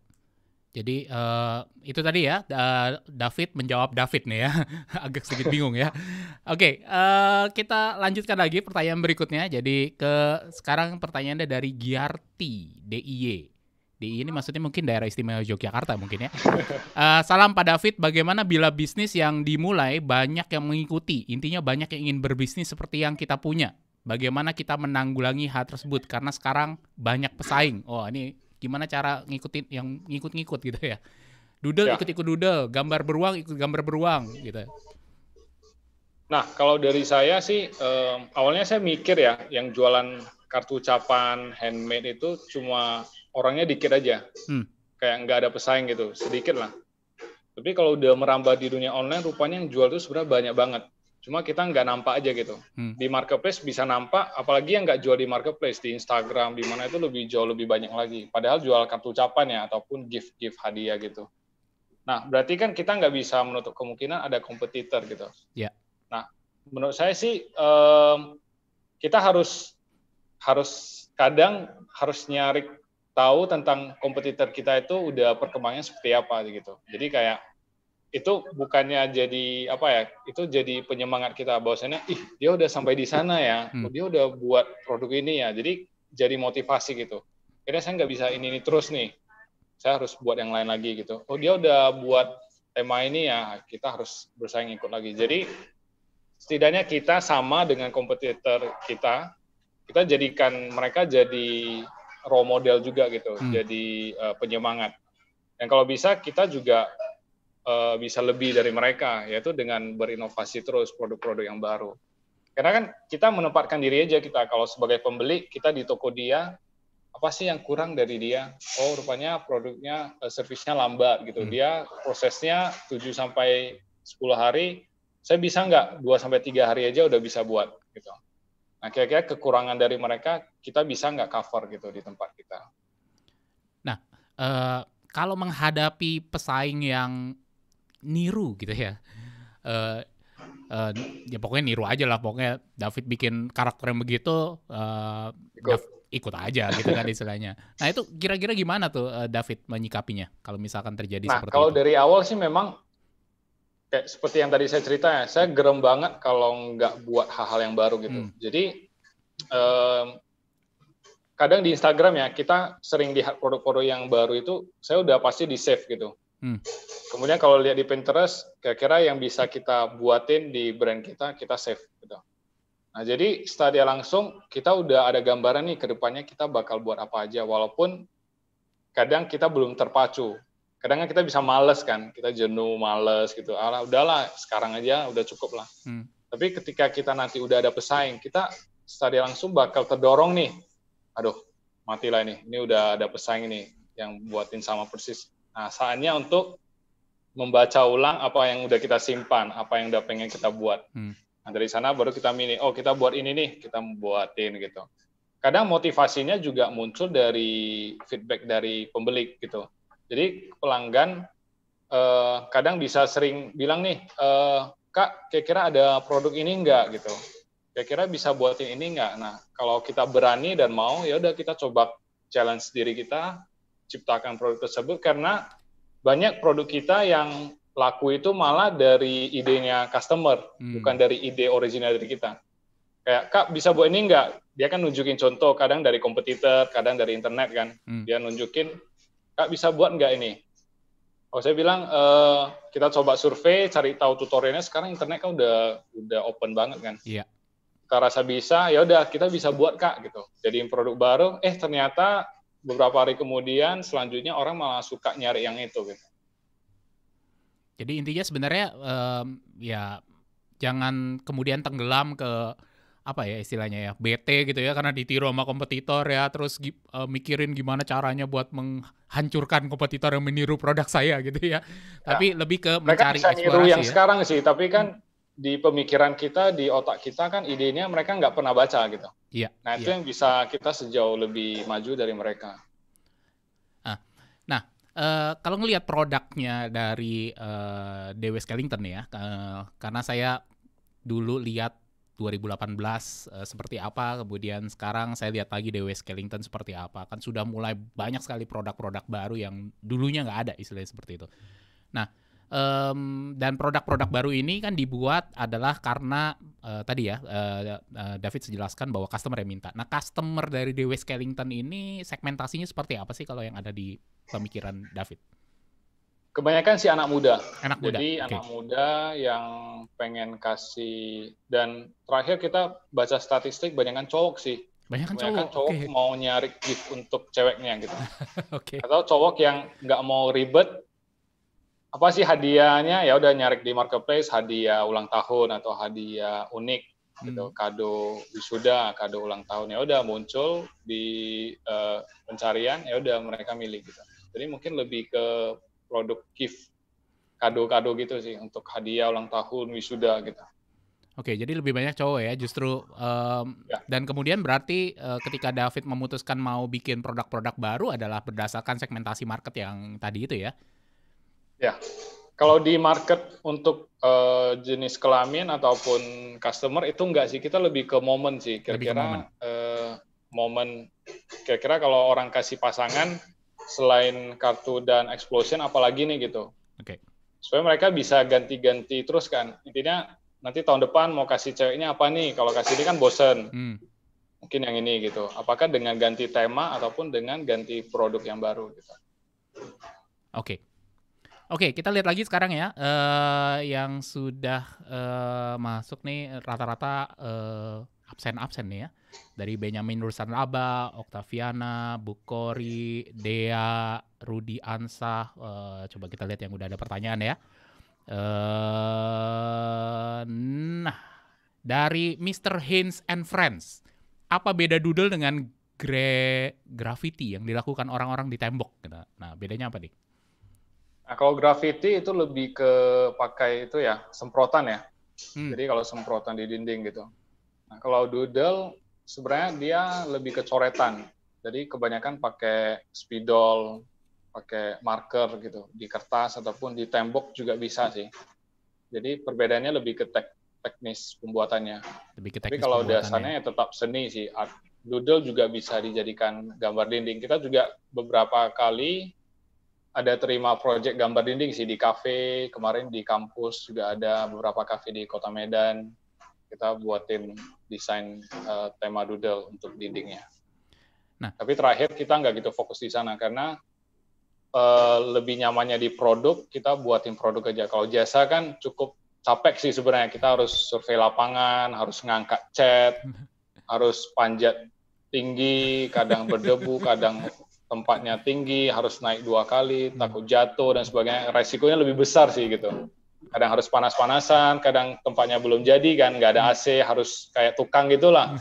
jadi uh, itu tadi ya uh, David menjawab David nih ya. Agak sedikit bingung ya. Oke, okay, uh, kita lanjutkan lagi pertanyaan berikutnya. Jadi ke sekarang pertanyaannya dari Giarti D I Y. D I ini maksudnya mungkin daerah istimewa Yogyakarta mungkin ya. Uh, salam Pak David, bagaimana bila bisnis yang dimulai banyak yang mengikuti? Intinya banyak yang ingin berbisnis seperti yang kita punya. Bagaimana kita menanggulangi hal tersebut? Karena sekarang banyak pesaing. Oh ini gimana cara ngikutin yang ngikut-ngikut gitu ya. Doodle ya. Ikut-ikut doodle, gambar beruang ikut gambar beruang gitu. Nah kalau dari saya sih, eh, awalnya saya mikir ya yang jualan kartu ucapan handmade itu cuma... orangnya dikit aja, hmm. kayak nggak ada pesaing gitu, sedikit lah. Tapi kalau udah merambah di dunia online, rupanya yang jual itu sebenarnya banyak banget. Cuma kita nggak nampak aja gitu. Hmm. Di marketplace bisa nampak, apalagi yang nggak jual di marketplace, di Instagram, di mana itu lebih jauh lebih banyak lagi. Padahal jual kartu ucapan ya, ataupun gift-gift hadiah gitu. Nah, berarti kan kita nggak bisa menutup kemungkinan ada kompetitor gitu. Yeah. Nah, menurut saya sih, um, kita harus, harus kadang harus nyari tahu tentang kompetitor kita itu udah perkembangannya seperti apa gitu. Jadi kayak itu bukannya jadi apa ya? Itu jadi penyemangat kita bahwasanya ih dia udah sampai di sana ya, hmm. dia udah buat produk ini ya. Jadi jadi motivasi gitu. Kayaknya saya nggak bisa ini ini terus nih. Saya harus buat yang lain lagi gitu. Oh dia udah buat tema ini ya, kita harus bersaing ikut lagi. Jadi setidaknya kita sama dengan kompetitor kita, kita jadikan mereka jadi role model juga gitu, hmm. jadi uh, penyemangat. Dan kalau bisa kita juga uh, bisa lebih dari mereka, yaitu dengan berinovasi terus produk-produk yang baru. Karena kan kita menempatkan diri aja kita, kalau sebagai pembeli kita di toko dia, apa sih yang kurang dari dia? Oh rupanya produknya, uh, servisnya lambat gitu, hmm. dia prosesnya tujuh sampai sepuluh hari, saya bisa nggak dua sampai tiga hari aja udah bisa buat gitu. Nah, kira-kira kekurangan dari mereka kita bisa nggak cover gitu di tempat kita. Nah, uh, kalau menghadapi pesaing yang niru gitu ya, uh, uh, ya pokoknya niru aja lah. Pokoknya David bikin karakter yang begitu, uh, ikut. ikut aja gitu kan istilahnya. Nah itu kira-kira gimana tuh uh, David menyikapinya kalau misalkan terjadi nah, seperti itu? Nah kalau dari awal sih memang kayak seperti yang tadi saya cerita ya, saya gerem banget kalau nggak buat hal-hal yang baru gitu. Hmm. Jadi eh, kadang di Instagram ya kita sering lihat produk-produk yang baru itu, saya udah pasti di save gitu. Hmm. Kemudian kalau lihat di Pinterest, kira-kira yang bisa kita buatin di brand kita, kita save gitu. Nah jadi secara langsung kita udah ada gambaran nih ke depannya kita bakal buat apa aja, walaupun kadang kita belum terpacu. Kadang kita bisa males kan, kita jenuh, males gitu. Alah, udahlah, sekarang aja udah cukup lah. Hmm. Tapi ketika kita nanti udah ada pesaing, kita secara langsung bakal terdorong nih. Aduh, matilah ini. Ini udah ada pesaing nih yang buatin sama persis. Nah, saatnya untuk membaca ulang apa yang udah kita simpan, apa yang udah pengen kita buat. Hmm. Nah, dari sana baru kita milih, oh kita buat ini nih, kita buatin gitu. Kadang motivasinya juga muncul dari feedback dari pembeli gitu. Jadi pelanggan eh, kadang bisa sering bilang nih, eh, Kak, kira-kira ada produk ini nggak gitu? Kira-kira bisa buatin ini nggak? Nah, kalau kita berani dan mau, ya udah kita coba challenge diri kita, ciptakan produk tersebut. Karena banyak produk kita yang laku itu malah dari idenya customer, hmm. bukan dari ide original dari kita. Kayak, Kak, bisa buat ini nggak? Dia kan nunjukin contoh, kadang dari kompetitor, kadang dari internet kan. Hmm. Dia nunjukin, Kak bisa buat nggak ini? Oh saya bilang eh, kita coba survei, cari tahu tutorialnya. Sekarang internet kan udah udah open banget kan? Iya. Kita rasa bisa, ya udah kita bisa buat Kak gitu. Jadiin produk baru. Eh ternyata beberapa hari kemudian selanjutnya orang malah suka nyari yang itu. Gitu. Jadi intinya sebenarnya um, ya jangan kemudian tenggelam ke apa ya istilahnya ya, bete gitu ya karena ditiru sama kompetitor ya, terus uh, mikirin gimana caranya buat menghancurkan kompetitor yang meniru produk saya gitu ya. Tapi ya, lebih ke mencari mereka bisa niru yang ya. Sekarang sih, tapi kan hmm. di pemikiran kita, di otak kita kan idenya mereka nggak pernah baca gitu. Iya. Nah itu ya. Yang bisa kita sejauh lebih maju dari mereka. Nah, nah uh, kalau ngelihat produknya dari uh, DWSkellington ya, uh, karena saya dulu lihat dua ribu delapan belas uh, seperti apa, kemudian sekarang saya lihat lagi DWSkellington seperti apa, kan sudah mulai banyak sekali produk-produk baru yang dulunya nggak ada, istilahnya seperti itu. Nah, um, dan produk-produk baru ini kan dibuat adalah karena uh, tadi ya uh, uh, David sejelaskan bahwa customer yang minta. Nah, customer dari DWSkellington ini segmentasinya seperti apa sih kalau yang ada di pemikiran David? Kebanyakan sih anak muda, anak muda. Jadi okay. anak muda yang pengen kasih, dan terakhir kita baca statistik banyakan cowok sih, banyakan, banyakan cowok, cowok okay. mau nyari gift untuk ceweknya gitu, okay. atau cowok yang nggak mau ribet, apa sih hadiahnya ya udah nyari di marketplace hadiah ulang tahun atau hadiah unik gitu, hmm. kado wisuda, kado ulang tahun ya udah muncul di uh, pencarian ya udah mereka milih gitu, jadi mungkin lebih ke produk gift, kado-kado gitu sih untuk hadiah ulang tahun, wisuda gitu. Oke, jadi lebih banyak cowok ya justru. Um, ya. Dan kemudian berarti uh, ketika David memutuskan mau bikin produk-produk baru adalah berdasarkan segmentasi market yang tadi itu ya? Ya, kalau di market untuk uh, jenis kelamin ataupun customer itu enggak sih, kita lebih ke momen sih. Kira-kira uh, momen, kira-kira kalau orang kasih pasangan, selain kartu dan explosion, apalagi nih gitu. Oke. Okay. Supaya mereka bisa ganti-ganti terus kan. Intinya nanti tahun depan mau kasih ceweknya apa nih? Kalau kasih ini kan bosen. Hmm. Mungkin yang ini gitu. Apakah dengan ganti tema ataupun dengan ganti produk yang baru gitu. Oke. Okay. Oke, okay, kita lihat lagi sekarang ya. Uh, yang sudah uh, masuk nih rata-rata uh, absen-absen nih ya. Dari Benyamin Rusanaba, Oktaviana, Bukori, Dea, Rudi Ansah. Uh, coba kita lihat yang udah ada pertanyaan ya. Uh, nah, dari mister Hines and Friends. Apa beda doodle dengan gre graffiti yang dilakukan orang-orang di tembok? Nah, bedanya apa nih? Nah, kalau graffiti itu lebih ke pakai itu ya, semprotan ya. Hmm. Jadi kalau semprotan di dinding gitu. Nah, kalau doodle sebenarnya dia lebih ke coretan. Jadi kebanyakan pakai spidol, pakai marker gitu di kertas ataupun di tembok juga bisa sih. Jadi perbedaannya lebih ke tek teknis pembuatannya. Lebih ke teknis. Tapi kalau dasarnya ya tetap seni sih. Art doodle juga bisa dijadikan gambar dinding. Kita juga beberapa kali ada terima proyek gambar dinding sih di kafe. Kemarin di kampus juga ada beberapa kafe di Kota Medan. Kita buatin desain uh, tema doodle untuk dindingnya. Nah, tapi terakhir kita nggak gitu fokus di sana karena uh, lebih nyamannya di produk, kita buatin produk aja. Kalau jasa kan cukup capek sih sebenarnya. Kita harus survei lapangan, harus ngangkat cat, harus panjat tinggi, kadang berdebu, kadang tempatnya tinggi, harus naik dua kali, takut jatuh dan sebagainya. Resikonya lebih besar sih gitu. Kadang harus panas-panasan, kadang tempatnya belum jadi kan, nggak ada A C, harus kayak tukang gitulah.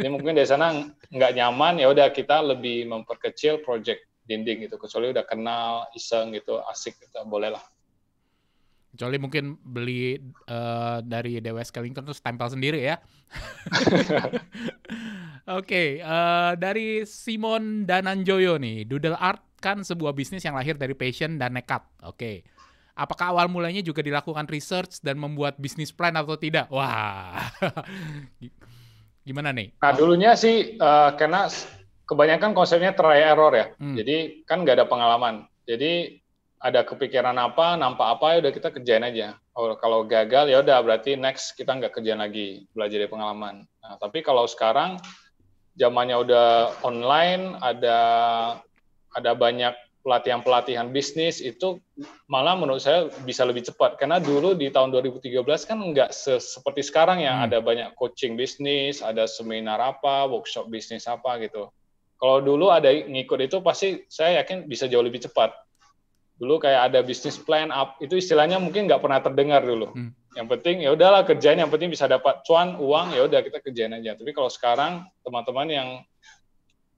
Jadi mungkin dari sana nggak nyaman, ya udah kita lebih memperkecil project dinding gitu. Kecuali udah kenal, iseng gitu, asik gitu, bolehlah. Kecuali mungkin beli uh, dari DWSkellington terus tempel sendiri ya. Oke, okay, uh, dari Simon Dananjoyo nih, doodle art kan sebuah bisnis yang lahir dari passion dan nekat. Oke. Okay. Apakah awal mulanya juga dilakukan research dan membuat bisnis plan atau tidak? Wah, gimana nih? Nah, dulunya sih uh, karena kebanyakan konsepnya try error ya. Hmm. Jadi kan nggak ada pengalaman. Jadi ada kepikiran apa, nampak apa, ya udah kita kerjain aja. Oh, kalau gagal ya udah berarti next kita nggak kerjain lagi, belajar dari pengalaman. Nah, tapi kalau sekarang zamannya udah online, ada ada banyak pelatihan-pelatihan bisnis, itu malah menurut saya bisa lebih cepat. Karena dulu di tahun dua ribu tiga belas kan nggak seperti sekarang ya, hmm. ada banyak coaching bisnis, ada seminar apa, workshop bisnis apa gitu. Kalau dulu ada ngikut itu pasti saya yakin bisa jauh lebih cepat. Dulu kayak ada bisnis plan up, itu istilahnya mungkin nggak pernah terdengar dulu. Hmm. Yang penting ya udahlah kerjain, yang penting bisa dapat cuan, uang, ya udah kita kerjain aja. Tapi kalau sekarang teman-teman yang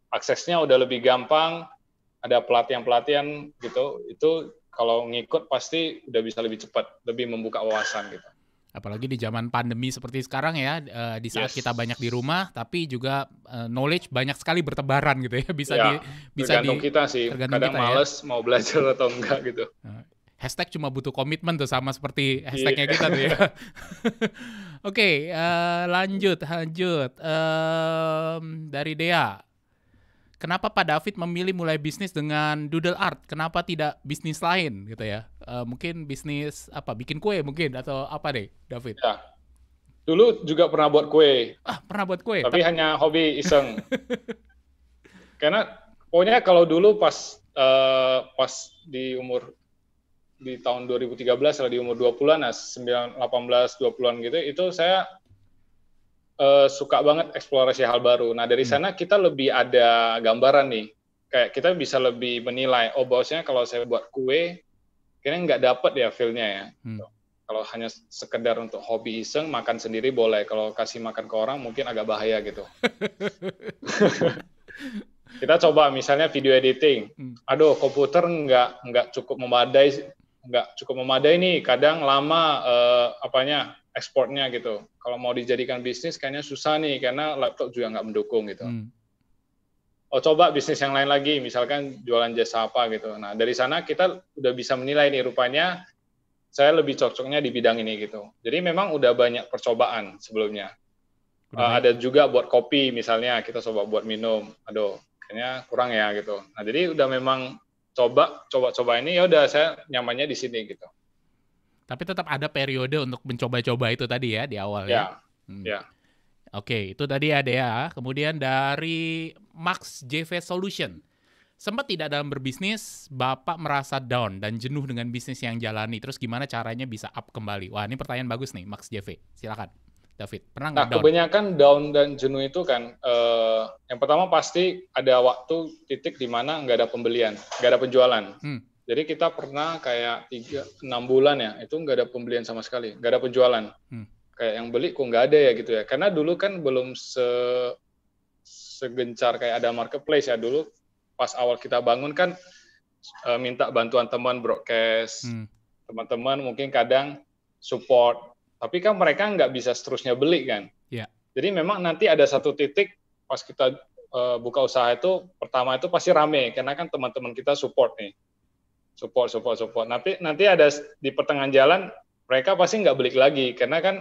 aksesnya udah lebih gampang, ada pelatihan-pelatihan gitu, itu kalau ngikut pasti udah bisa lebih cepat, lebih membuka wawasan gitu. Apalagi di zaman pandemi seperti sekarang ya, di saat yes. kita banyak di rumah, tapi juga knowledge banyak sekali bertebaran gitu ya. Bisa ya, di bisa tergantung di, kita sih, tergantung kadang kita, males ya. Mau belajar atau enggak gitu. Hashtag cuma butuh komitmen tuh, sama seperti hashtagnya yeah. kita tuh ya. Oke, okay, uh, lanjut, lanjut. Um, dari Dea, kenapa Pak David memilih mulai bisnis dengan doodle art? Kenapa tidak bisnis lain gitu ya? Uh, mungkin bisnis apa? Bikin kue mungkin atau apa deh, David? Ya. Dulu juga pernah buat kue. Ah, pernah buat kue. Tapi, tapi... hanya hobi iseng. Karena pokoknya kalau dulu pas uh, pas di umur di tahun dua ribu tiga belas lah, di umur dua puluhan, nah sembilan belas, delapan belas, dua puluhan gitu, itu saya Uh, suka banget eksplorasi hal baru. Nah dari hmm. sana kita lebih ada gambaran nih, kayak kita bisa lebih menilai, oh bahwasanya kalau saya buat kue, kayaknya nggak dapet ya feel-nya ya. Hmm. Kalau hanya sekedar untuk hobi iseng, makan sendiri boleh. Kalau kasih makan ke orang mungkin agak bahaya gitu. Kita coba misalnya video editing, hmm. aduh komputer nggak nggak cukup memadai, nggak cukup memadai nih. Kadang lama uh, apanya? ekspornya gitu. Kalau mau dijadikan bisnis kayaknya susah nih, karena laptop juga nggak mendukung gitu. Hmm. Oh coba bisnis yang lain lagi, misalkan jualan jasa apa gitu. Nah dari sana kita udah bisa menilai nih, rupanya saya lebih cocoknya di bidang ini gitu. Jadi memang udah banyak percobaan sebelumnya. Hmm. Uh, ada juga buat kopi misalnya, kita coba buat minum. Aduh, kayaknya kurang ya gitu. Nah jadi udah memang coba, coba-coba ini, ya udah saya nyamannya di sini gitu. Tapi tetap ada periode untuk mencoba-coba itu tadi ya di awal ya. Ya. Hmm. ya. Oke, itu tadi ada ya. Kemudian dari Max J V Solution. Sempat tidak dalam berbisnis, Bapak merasa down dan jenuh dengan bisnis yang jalani. Terus gimana caranya bisa up kembali? Wah, ini pertanyaan bagus nih Max J V. Silakan, David. Pernah nggak nah, down? Kebanyakan down dan jenuh itu kan, eh, yang pertama pasti ada waktu titik di mana nggak ada pembelian, nggak ada penjualan. Hmm. Jadi kita pernah kayak tiga, enam bulan ya, itu nggak ada pembelian sama sekali, nggak ada penjualan. Hmm. Kayak yang beli kok nggak ada ya gitu ya. Karena dulu kan belum se, segencar kayak ada marketplace ya dulu. Pas awal kita bangun kan e, minta bantuan teman broadcast, hmm. teman-teman mungkin kadang support. Tapi kan mereka nggak bisa seterusnya beli kan. Yeah. Jadi memang nanti ada satu titik pas kita e, buka usaha itu, pertama itu pasti rame, karena kan teman-teman kita support nih. Support, support, support. Nanti, nanti ada di pertengahan jalan, mereka pasti nggak beli lagi. Karena kan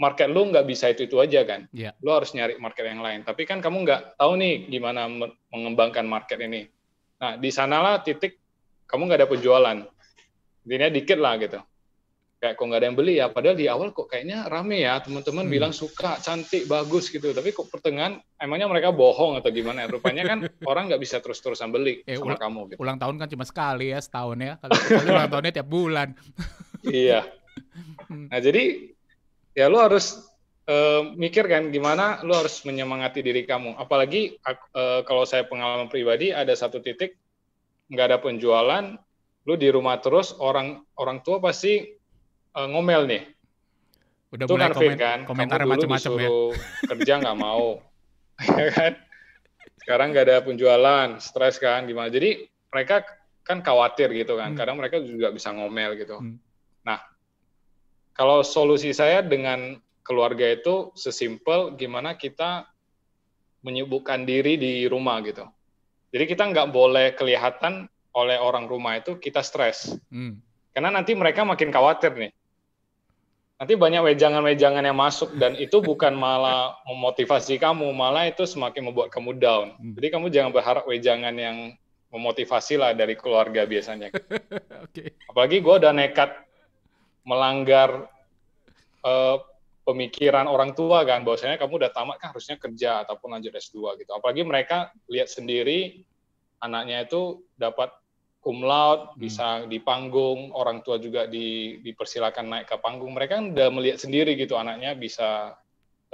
market lu nggak bisa itu-itu aja kan. Yeah. Lu harus nyari market yang lain. Tapi kan kamu nggak tahu nih gimana mengembangkan market ini. Nah, di sanalah titik kamu nggak ada penjualan. Intinya dikit lah gitu. Kayak kok nggak ada yang beli ya. Padahal di awal kok kayaknya rame ya. Teman-teman hmm. bilang suka, cantik, bagus gitu. Tapi kok pertengahan, emangnya mereka bohong atau gimana? Rupanya kan orang nggak bisa terus-terusan beli eh, sama ulang, kamu. Gitu. Ulang tahun kan cuma sekali ya, setahun ya. Kalau ulang tahunnya tiap bulan. Iya. Nah jadi, ya lu harus uh, mikir kan gimana lu harus menyemangati diri kamu. Apalagi uh, kalau saya pengalaman pribadi, ada satu titik nggak ada penjualan, lu di rumah terus, orang orang tua pasti uh, ngomel nih. Udah itu mulai kan komen, kan, komentar macam-macam ya. Kerja nggak mau. Ya kan? Sekarang nggak ada penjualan, stres kan, gimana. Jadi mereka kan khawatir gitu kan, hmm. kadang mereka juga bisa ngomel gitu. Hmm. Nah, kalau solusi saya dengan keluarga itu sesimpel gimana kita menyibukkan diri di rumah gitu. Jadi kita nggak boleh kelihatan oleh orang rumah itu kita stres. Hmm. Karena nanti mereka makin khawatir nih. Nanti banyak wejangan-wejangan yang masuk, dan itu bukan malah memotivasi kamu, malah itu semakin membuat kamu down. Jadi kamu jangan berharap wejangan yang memotivasi lah dari keluarga biasanya. Okay. Apalagi gue udah nekat melanggar uh, pemikiran orang tua kan, bahwasanya kamu udah tamat kan harusnya kerja ataupun lanjut S dua gitu. Apalagi mereka lihat sendiri anaknya itu dapat cum laude, hmm. bisa di panggung, orang tua juga di, dipersilakan naik ke panggung. Mereka udah melihat sendiri gitu, anaknya bisa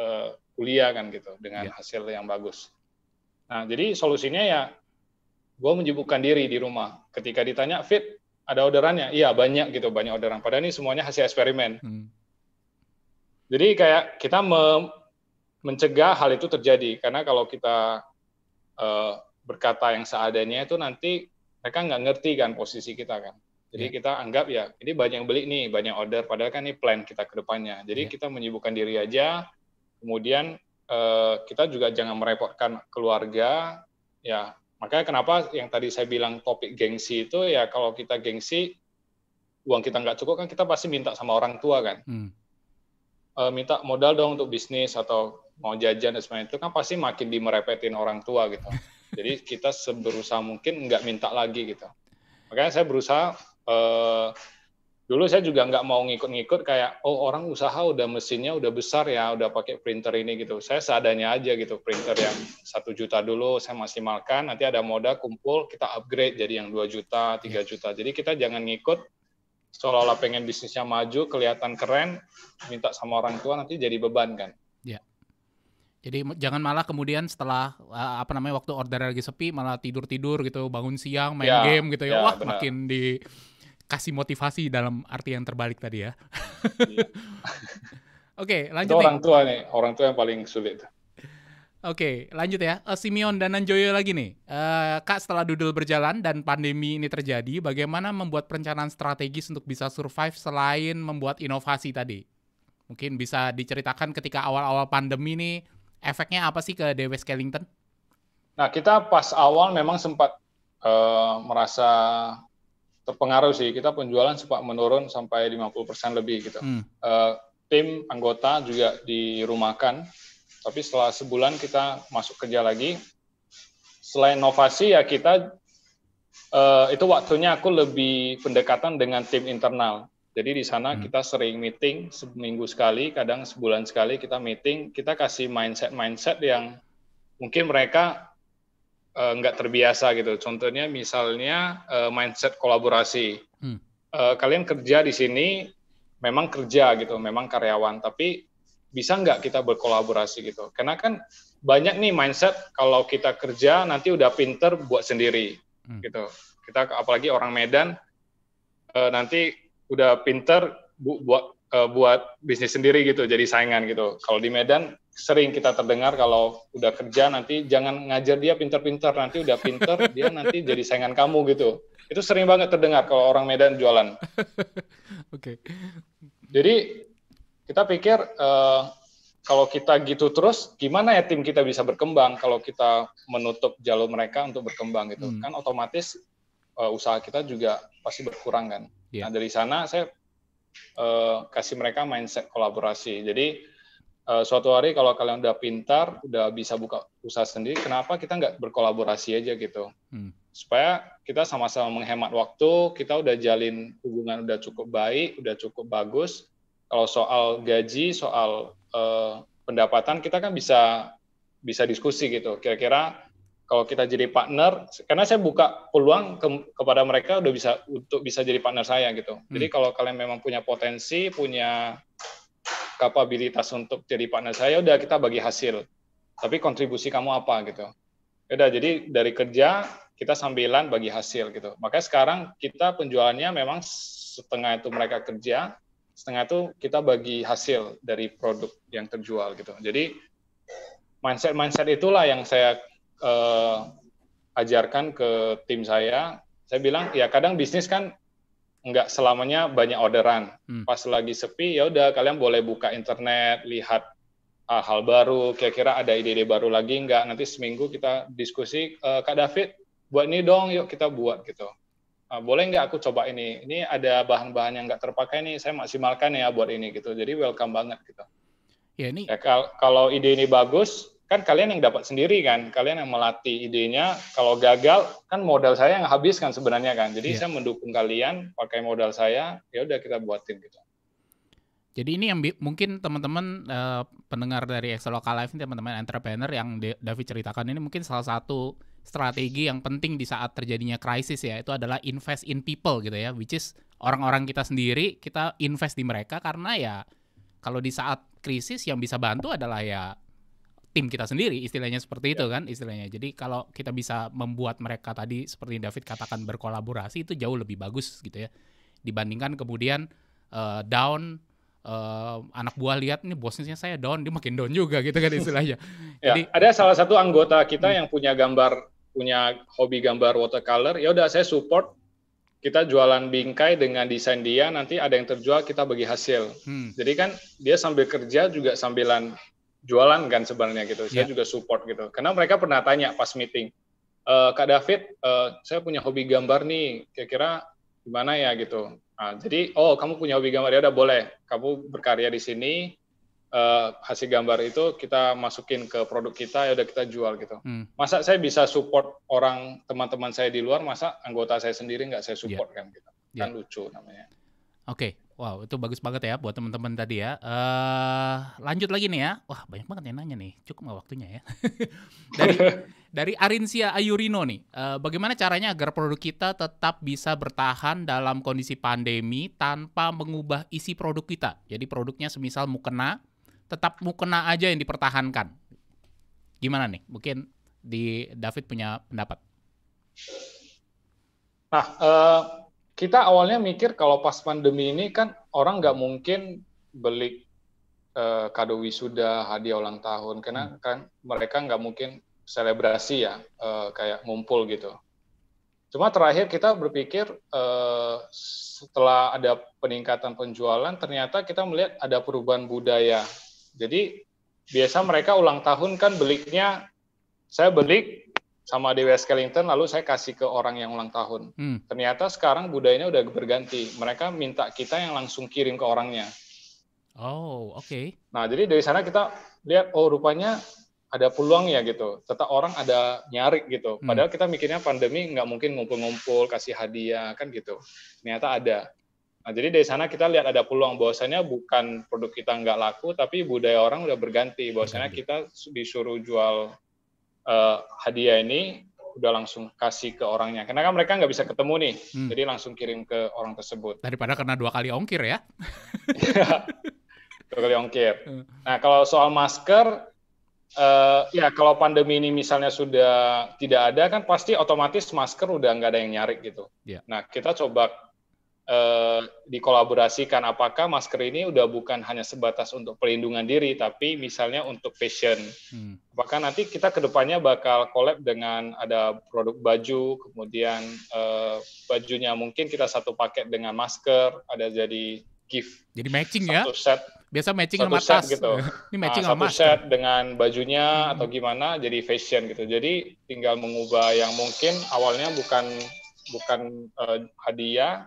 uh, kuliah kan gitu, dengan yeah. hasil yang bagus. Nah, jadi solusinya ya, gue menyibukkan diri di rumah. Ketika ditanya, Fit, ada orderannya? Iya, banyak gitu, banyak orderan. Padahal ini semuanya hasil eksperimen. Hmm. Jadi kayak kita me mencegah hal itu terjadi, karena kalau kita uh, berkata yang seadanya itu nanti mereka nggak ngerti kan posisi kita kan. Jadi yeah. kita anggap ya ini banyak yang beli nih, banyak order, padahal kan ini plan kita ke depannya. Jadi yeah. kita menyibukkan diri aja, kemudian uh, kita juga jangan merepotkan keluarga ya. Makanya kenapa yang tadi saya bilang topik gengsi itu ya, kalau kita gengsi, uang kita nggak cukup kan kita pasti minta sama orang tua kan. Hmm. E, minta modal dong untuk bisnis atau mau jajan dan sebagainya, itu kan pasti makin dimerepetin orang tua gitu. Jadi kita seberusaha mungkin nggak minta lagi gitu. Makanya saya berusaha, e, dulu saya juga nggak mau ngikut-ngikut kayak, oh orang usaha udah mesinnya udah besar ya, udah pakai printer ini gitu. Saya seadanya aja gitu, printer yang satu juta dulu saya maksimalkan, nanti ada modal kumpul, kita upgrade jadi yang dua juta, tiga juta. Jadi kita jangan ngikut, seolah-olah pengen bisnisnya maju, kelihatan keren, minta sama orang tua nanti jadi beban kan. Ya. Jadi jangan malah kemudian setelah apa namanya waktu order lagi sepi malah tidur-tidur gitu, bangun siang main ya, game gitu ya. ya Wah, benar. Makin dikasih motivasi dalam arti yang terbalik tadi ya. ya. Oke, lanjut. Itu orang tua nih, orang tua yang paling sulit. Oke, lanjut ya. Uh, Simeon dan Nanjoyo lagi nih. Uh, Kak, setelah Doodle berjalan dan pandemi ini terjadi, bagaimana membuat perencanaan strategis untuk bisa survive selain membuat inovasi tadi? Mungkin bisa diceritakan ketika awal-awal pandemi ini, efeknya apa sih ke DWSkellington? Nah, kita pas awal memang sempat uh, merasa terpengaruh sih. Kita penjualan sempat menurun sampai lima puluh persen lebih gitu. Hmm. Uh, tim anggota juga dirumahkan. Tapi setelah sebulan kita masuk kerja lagi. Selain inovasi ya kita, uh, itu waktunya aku lebih pendekatan dengan tim internal. Jadi di sana hmm. kita sering meeting seminggu sekali, kadang sebulan sekali kita meeting. Kita kasih mindset-mindset yang mungkin mereka uh, nggak terbiasa gitu. Contohnya misalnya uh, mindset kolaborasi. Hmm. Uh, kalian kerja di sini memang kerja gitu, memang karyawan, tapi bisa nggak kita berkolaborasi gitu? Karena kan banyak nih mindset kalau kita kerja nanti udah pinter buat sendiri hmm. gitu. Kita apalagi orang Medan e, nanti udah pinter bu, buat e, buat bisnis sendiri gitu, jadi saingan gitu. Kalau di Medan sering kita terdengar kalau udah kerja nanti jangan ngajar dia pinter-pinter, nanti udah pinter dia nanti jadi saingan kamu gitu. Itu sering banget terdengar kalau orang Medan jualan. Oke. Okay. Jadi kita pikir uh, kalau kita gitu terus, gimana ya tim kita bisa berkembang kalau kita menutup jalur mereka untuk berkembang gitu. Hmm. Kan otomatis uh, usaha kita juga pasti berkurang kan. Yeah. Nah dari sana saya uh, kasih mereka mindset kolaborasi. Jadi uh, suatu hari kalau kalian udah pintar, udah bisa buka usaha sendiri, kenapa kita nggak berkolaborasi aja gitu. Hmm. Supaya kita sama-sama menghemat waktu, kita udah jalin hubungan udah cukup baik, udah cukup bagus. Kalau soal gaji, soal uh, pendapatan, kita kan bisa bisa diskusi gitu. Kira-kira kalau kita jadi partner, karena saya buka peluang ke, kepada mereka udah bisa untuk bisa jadi partner saya gitu. Hmm. Jadi kalau kalian memang punya potensi, punya kapabilitas untuk jadi partner saya, udah kita bagi hasil. Tapi kontribusi kamu apa gitu. Udah, jadi dari kerja kita sambilan bagi hasil gitu. Makanya sekarang kita penjualannya memang setengah itu mereka kerja, setengah itu kita bagi hasil dari produk yang terjual gitu. Jadi mindset-mindset itulah yang saya eh, ajarkan ke tim saya. Saya bilang ya kadang bisnis kan nggak selamanya banyak orderan. Hmm. Pas lagi sepi ya udah kalian boleh buka internet, lihat ah, hal baru. Kira-kira ada ide-ide baru lagi nggak? Nanti seminggu kita diskusi. E, Kak David buat ini dong, yuk kita buat gitu. Boleh nggak aku coba ini? Ini ada bahan-bahan yang nggak terpakai nih, saya maksimalkan ya buat ini gitu. Jadi welcome banget gitu. Ya ini. Ya, kalau ide ini bagus, kan kalian yang dapat sendiri kan, kalian yang melatih idenya. Kalau gagal, kan modal saya yang habis kan sebenarnya kan. Jadi ya. Saya mendukung kalian pakai modal saya, ya udah kita buatin gitu. Jadi ini yang mungkin teman-teman uh, pendengar dari Excelloka Live ini, teman-teman entrepreneur yang David ceritakan ini mungkin salah satu strategi yang penting di saat terjadinya krisis ya, itu adalah invest in people gitu ya, which is orang-orang kita sendiri, kita invest di mereka karena ya kalau di saat krisis yang bisa bantu adalah ya tim kita sendiri, istilahnya seperti itu kan istilahnya. Jadi kalau kita bisa membuat mereka tadi seperti David katakan berkolaborasi itu jauh lebih bagus gitu ya, dibandingkan kemudian uh, down Uh, anak buah lihat nih bosnya saya down, dia makin down juga gitu kan istilahnya. Ya, jadi ada salah satu anggota kita hmm. yang punya gambar, punya hobi gambar watercolor. Ya udah, saya support, kita jualan bingkai dengan desain dia, nanti ada yang terjual kita bagi hasil. Hmm. Jadi kan dia sambil kerja juga sambilan jualan kan sebenarnya gitu. Saya yeah. juga support gitu. Karena mereka pernah tanya pas meeting, e, Kak David, uh, saya punya hobi gambar nih, kira-kira gimana ya gitu. Nah, jadi, oh kamu punya hobi gambar, ya udah boleh, kamu berkarya di sini, uh, hasil gambar itu kita masukin ke produk kita, ya udah kita jual gitu. Hmm. Masa saya bisa support orang teman-teman saya di luar, masa anggota saya sendiri nggak saya support yeah. kan gitu. Kan yeah. lucu namanya. Oke, okay. Wow itu bagus banget ya buat teman-teman tadi ya. Uh, lanjut lagi nih ya, wah banyak banget yang nanya nih, cukup nggak waktunya ya. Dari dari Arinsia Ayurino nih, uh, bagaimana caranya agar produk kita tetap bisa bertahan dalam kondisi pandemi tanpa mengubah isi produk kita? Jadi produknya semisal mukena, tetap mukena aja yang dipertahankan. Gimana nih? Mungkin di David punya pendapat. Nah, uh, kita awalnya mikir kalau pas pandemi ini kan orang nggak mungkin beli uh, kado wisuda, hadiah ulang tahun, karena kan mereka nggak mungkin selebrasi ya, uh, kayak ngumpul gitu. Cuma terakhir kita berpikir uh, setelah ada peningkatan penjualan, ternyata kita melihat ada perubahan budaya. Jadi biasa mereka ulang tahun kan belinya, saya beli sama DWSkellington lalu saya kasih ke orang yang ulang tahun. Hmm. Ternyata sekarang budayanya udah berganti. Mereka minta kita yang langsung kirim ke orangnya. Oh, oke. Okay. Nah, jadi dari sana kita lihat, oh rupanya ada peluang ya gitu, tetap orang ada nyari gitu. Padahal kita mikirnya pandemi nggak mungkin ngumpul-ngumpul, kasih hadiah, kan gitu. Ternyata ada. Nah, jadi dari sana kita lihat ada peluang, bahwasannya bukan produk kita nggak laku, tapi budaya orang udah berganti. Bahwasannya kita disuruh jual uh, hadiah ini, udah langsung kasih ke orangnya. Karena kan mereka nggak bisa ketemu nih, hmm. jadi langsung kirim ke orang tersebut. Daripada kena dua kali ongkir ya. Dua kali ongkir. Nah, kalau soal masker, Uh, ya kalau pandemi ini misalnya sudah tidak ada kan pasti otomatis masker udah nggak ada yang nyari gitu. Yeah. Nah kita coba uh, dikolaborasikan apakah masker ini udah bukan hanya sebatas untuk pelindungan diri tapi misalnya untuk fashion. Hmm. Bahkan nanti kita kedepannya bakal collab dengan ada produk baju, kemudian uh, bajunya mungkin kita satu paket dengan masker, ada jadi gift. Jadi matching satu ya? Set. Biasa matching satu sama tas gitu. Ini matching nah, sama satu set dengan bajunya hmm. atau gimana jadi fashion gitu. Jadi tinggal mengubah yang mungkin awalnya bukan bukan uh, hadiah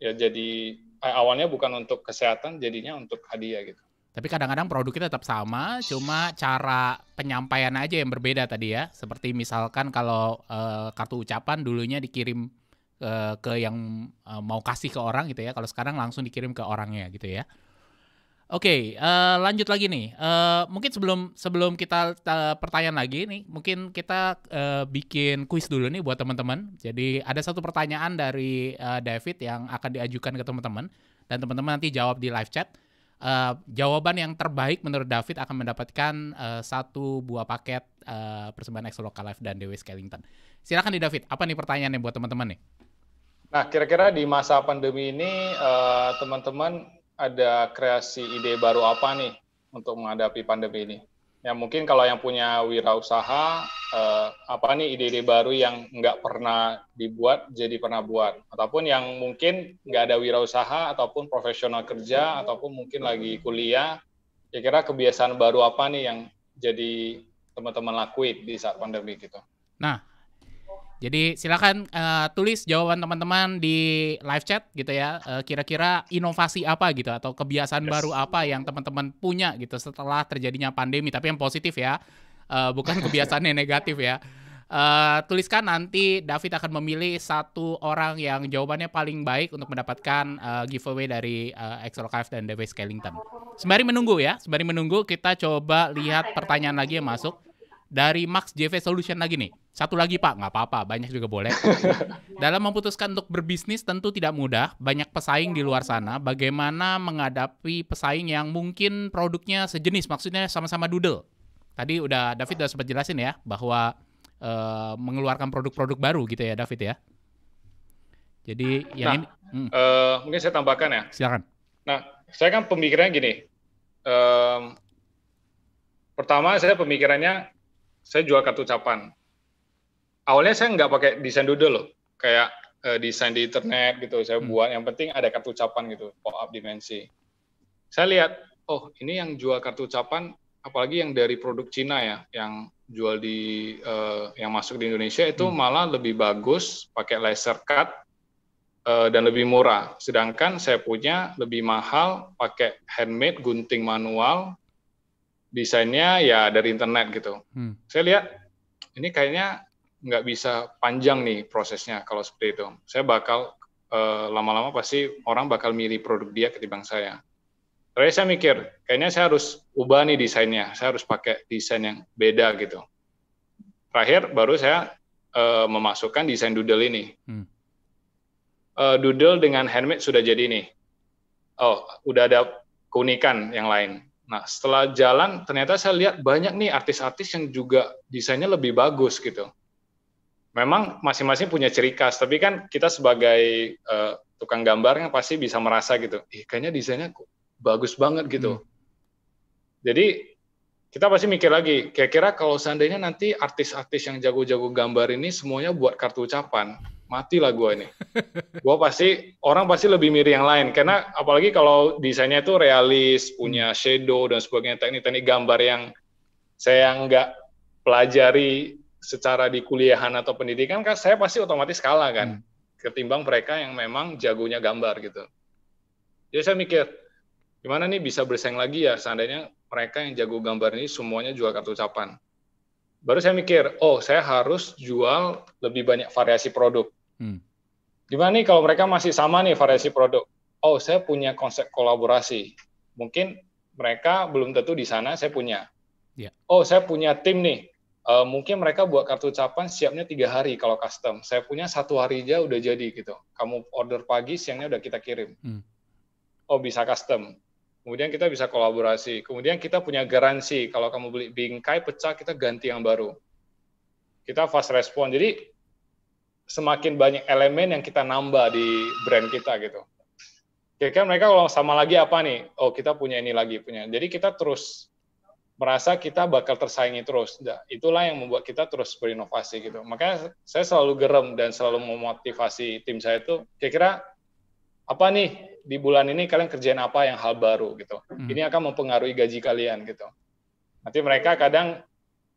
ya jadi eh, awalnya bukan untuk kesehatan jadinya untuk hadiah gitu. Tapi kadang-kadang produk kita tetap sama, cuma cara penyampaian aja yang berbeda tadi ya. Seperti misalkan kalau uh, kartu ucapan dulunya dikirim uh, ke yang uh, mau kasih ke orang gitu ya. Kalau sekarang langsung dikirim ke orangnya gitu ya. Oke, okay, uh, lanjut lagi nih. Uh, mungkin sebelum sebelum kita uh, pertanyaan lagi nih, mungkin kita uh, bikin kuis dulu nih buat teman-teman. Jadi ada satu pertanyaan dari uh, David yang akan diajukan ke teman-teman dan teman-teman nanti jawab di live chat. Uh, jawaban yang terbaik menurut David akan mendapatkan uh, satu buah paket uh, persembahan Excelloka Live dan DWSkellington. Silakan di David. Apa nih pertanyaannya buat teman-teman nih? Nah, kira-kira di masa pandemi ini uh, teman-teman ada kreasi ide baru apa nih untuk menghadapi pandemi ini? Ya mungkin kalau yang punya wirausaha, eh, apa nih ide-ide baru yang nggak pernah dibuat jadi pernah buat? Ataupun yang mungkin nggak ada wirausaha, ataupun profesional kerja, ataupun mungkin lagi kuliah, kira-kira kebiasaan baru apa nih yang jadi teman-teman lakuin di saat pandemi gitu? Nah, jadi silakan uh, tulis jawaban teman-teman di live chat gitu ya. Kira-kira uh, inovasi apa gitu atau kebiasaan yes. baru apa yang teman-teman punya gitu setelah terjadinya pandemi. Tapi yang positif ya, uh, bukan kebiasaan yang negatif ya. Uh, tuliskan nanti David akan memilih satu orang yang jawabannya paling baik untuk mendapatkan uh, giveaway dari uh, Excelloka Live dan DWSkellington. Sembari menunggu ya, sembari menunggu kita coba lihat pertanyaan lagi yang masuk. Dari Max J V Solution lagi nih. Satu lagi Pak, nggak apa-apa, banyak juga boleh. Dalam memutuskan untuk berbisnis tentu tidak mudah, banyak pesaing di luar sana. Bagaimana menghadapi pesaing yang mungkin produknya sejenis, maksudnya sama-sama doodle. Tadi udah David udah sempat jelasin ya, bahwa uh, mengeluarkan produk-produk baru gitu ya David ya. Jadi yang nah, ini. Hmm. Uh, mungkin saya tambahkan ya. Silakan. Nah, saya kan pemikirannya gini, um, pertama saya pemikirannya, saya jual kartu ucapan. Awalnya saya nggak pakai desain doodle loh, kayak uh, desain di internet gitu, saya hmm. buat, yang penting ada kartu ucapan gitu, pop-up dimensi. Saya lihat, oh ini yang jual kartu ucapan, apalagi yang dari produk Cina ya, yang jual di, uh, yang masuk di Indonesia itu hmm. malah lebih bagus, pakai laser cut, uh, dan lebih murah. Sedangkan saya punya lebih mahal, pakai handmade, gunting manual, desainnya ya dari internet gitu. Hmm. Saya lihat, ini kayaknya nggak bisa panjang nih prosesnya kalau seperti itu. Saya bakal, uh, lama-lama pasti orang bakal milih produk dia ketimbang saya. Terus saya mikir, kayaknya saya harus ubah nih desainnya, saya harus pakai desain yang beda gitu. Terakhir, baru saya uh, memasukkan desain doodle ini. Hmm. Uh, doodle dengan handmade sudah jadi nih. Oh, udah ada keunikan yang lain. Nah, setelah jalan, ternyata saya lihat banyak nih artis-artis yang juga desainnya lebih bagus gitu. Memang masing-masing punya ciri khas, tapi kan kita sebagai uh, tukang gambarnya pasti bisa merasa gitu, eh, kayaknya desainnya bagus banget gitu. Hmm. Jadi kita pasti mikir lagi, kira-kira kalau seandainya nanti artis-artis yang jago-jago gambar ini semuanya buat kartu ucapan, matilah gua ini. Gua pasti, orang pasti lebih mirip yang lain, karena apalagi kalau desainnya itu realis, punya shadow dan sebagainya, teknik-teknik gambar yang saya nggak pelajari secara di kuliahan atau pendidikan, kan saya pasti otomatis kalah kan, hmm. ketimbang mereka yang memang jagonya gambar gitu. Jadi saya mikir, gimana nih bisa bersaing lagi ya seandainya mereka yang jago gambar ini semuanya jual kartu ucapan. Baru saya mikir, oh saya harus jual lebih banyak variasi produk. Hmm. Gimana nih kalau mereka masih sama nih variasi produk? Oh saya punya konsep kolaborasi. Mungkin mereka belum tentu di sana, saya punya. Yeah. Oh saya punya tim nih. Uh, mungkin mereka buat kartu ucapan siapnya tiga hari kalau custom. Saya punya satu hari aja udah jadi gitu. Kamu order pagi, siangnya udah kita kirim. Hmm. Oh bisa custom. Kemudian kita bisa kolaborasi. Kemudian kita punya garansi. Kalau kamu beli bingkai pecah, kita ganti yang baru. Kita fast respon. Jadi semakin banyak elemen yang kita nambah di brand kita gitu. Kira-kira mereka kalau sama lagi apa nih? Oh kita punya ini lagi punya. Jadi kita terus merasa kita bakal tersaingi terus. Nah, itulah yang membuat kita terus berinovasi gitu. Makanya saya selalu geram dan selalu memotivasi tim saya itu. Kira-kira apa nih? Di bulan ini kalian kerjain apa yang hal baru gitu. Hmm. Ini akan mempengaruhi gaji kalian gitu. Nanti mereka kadang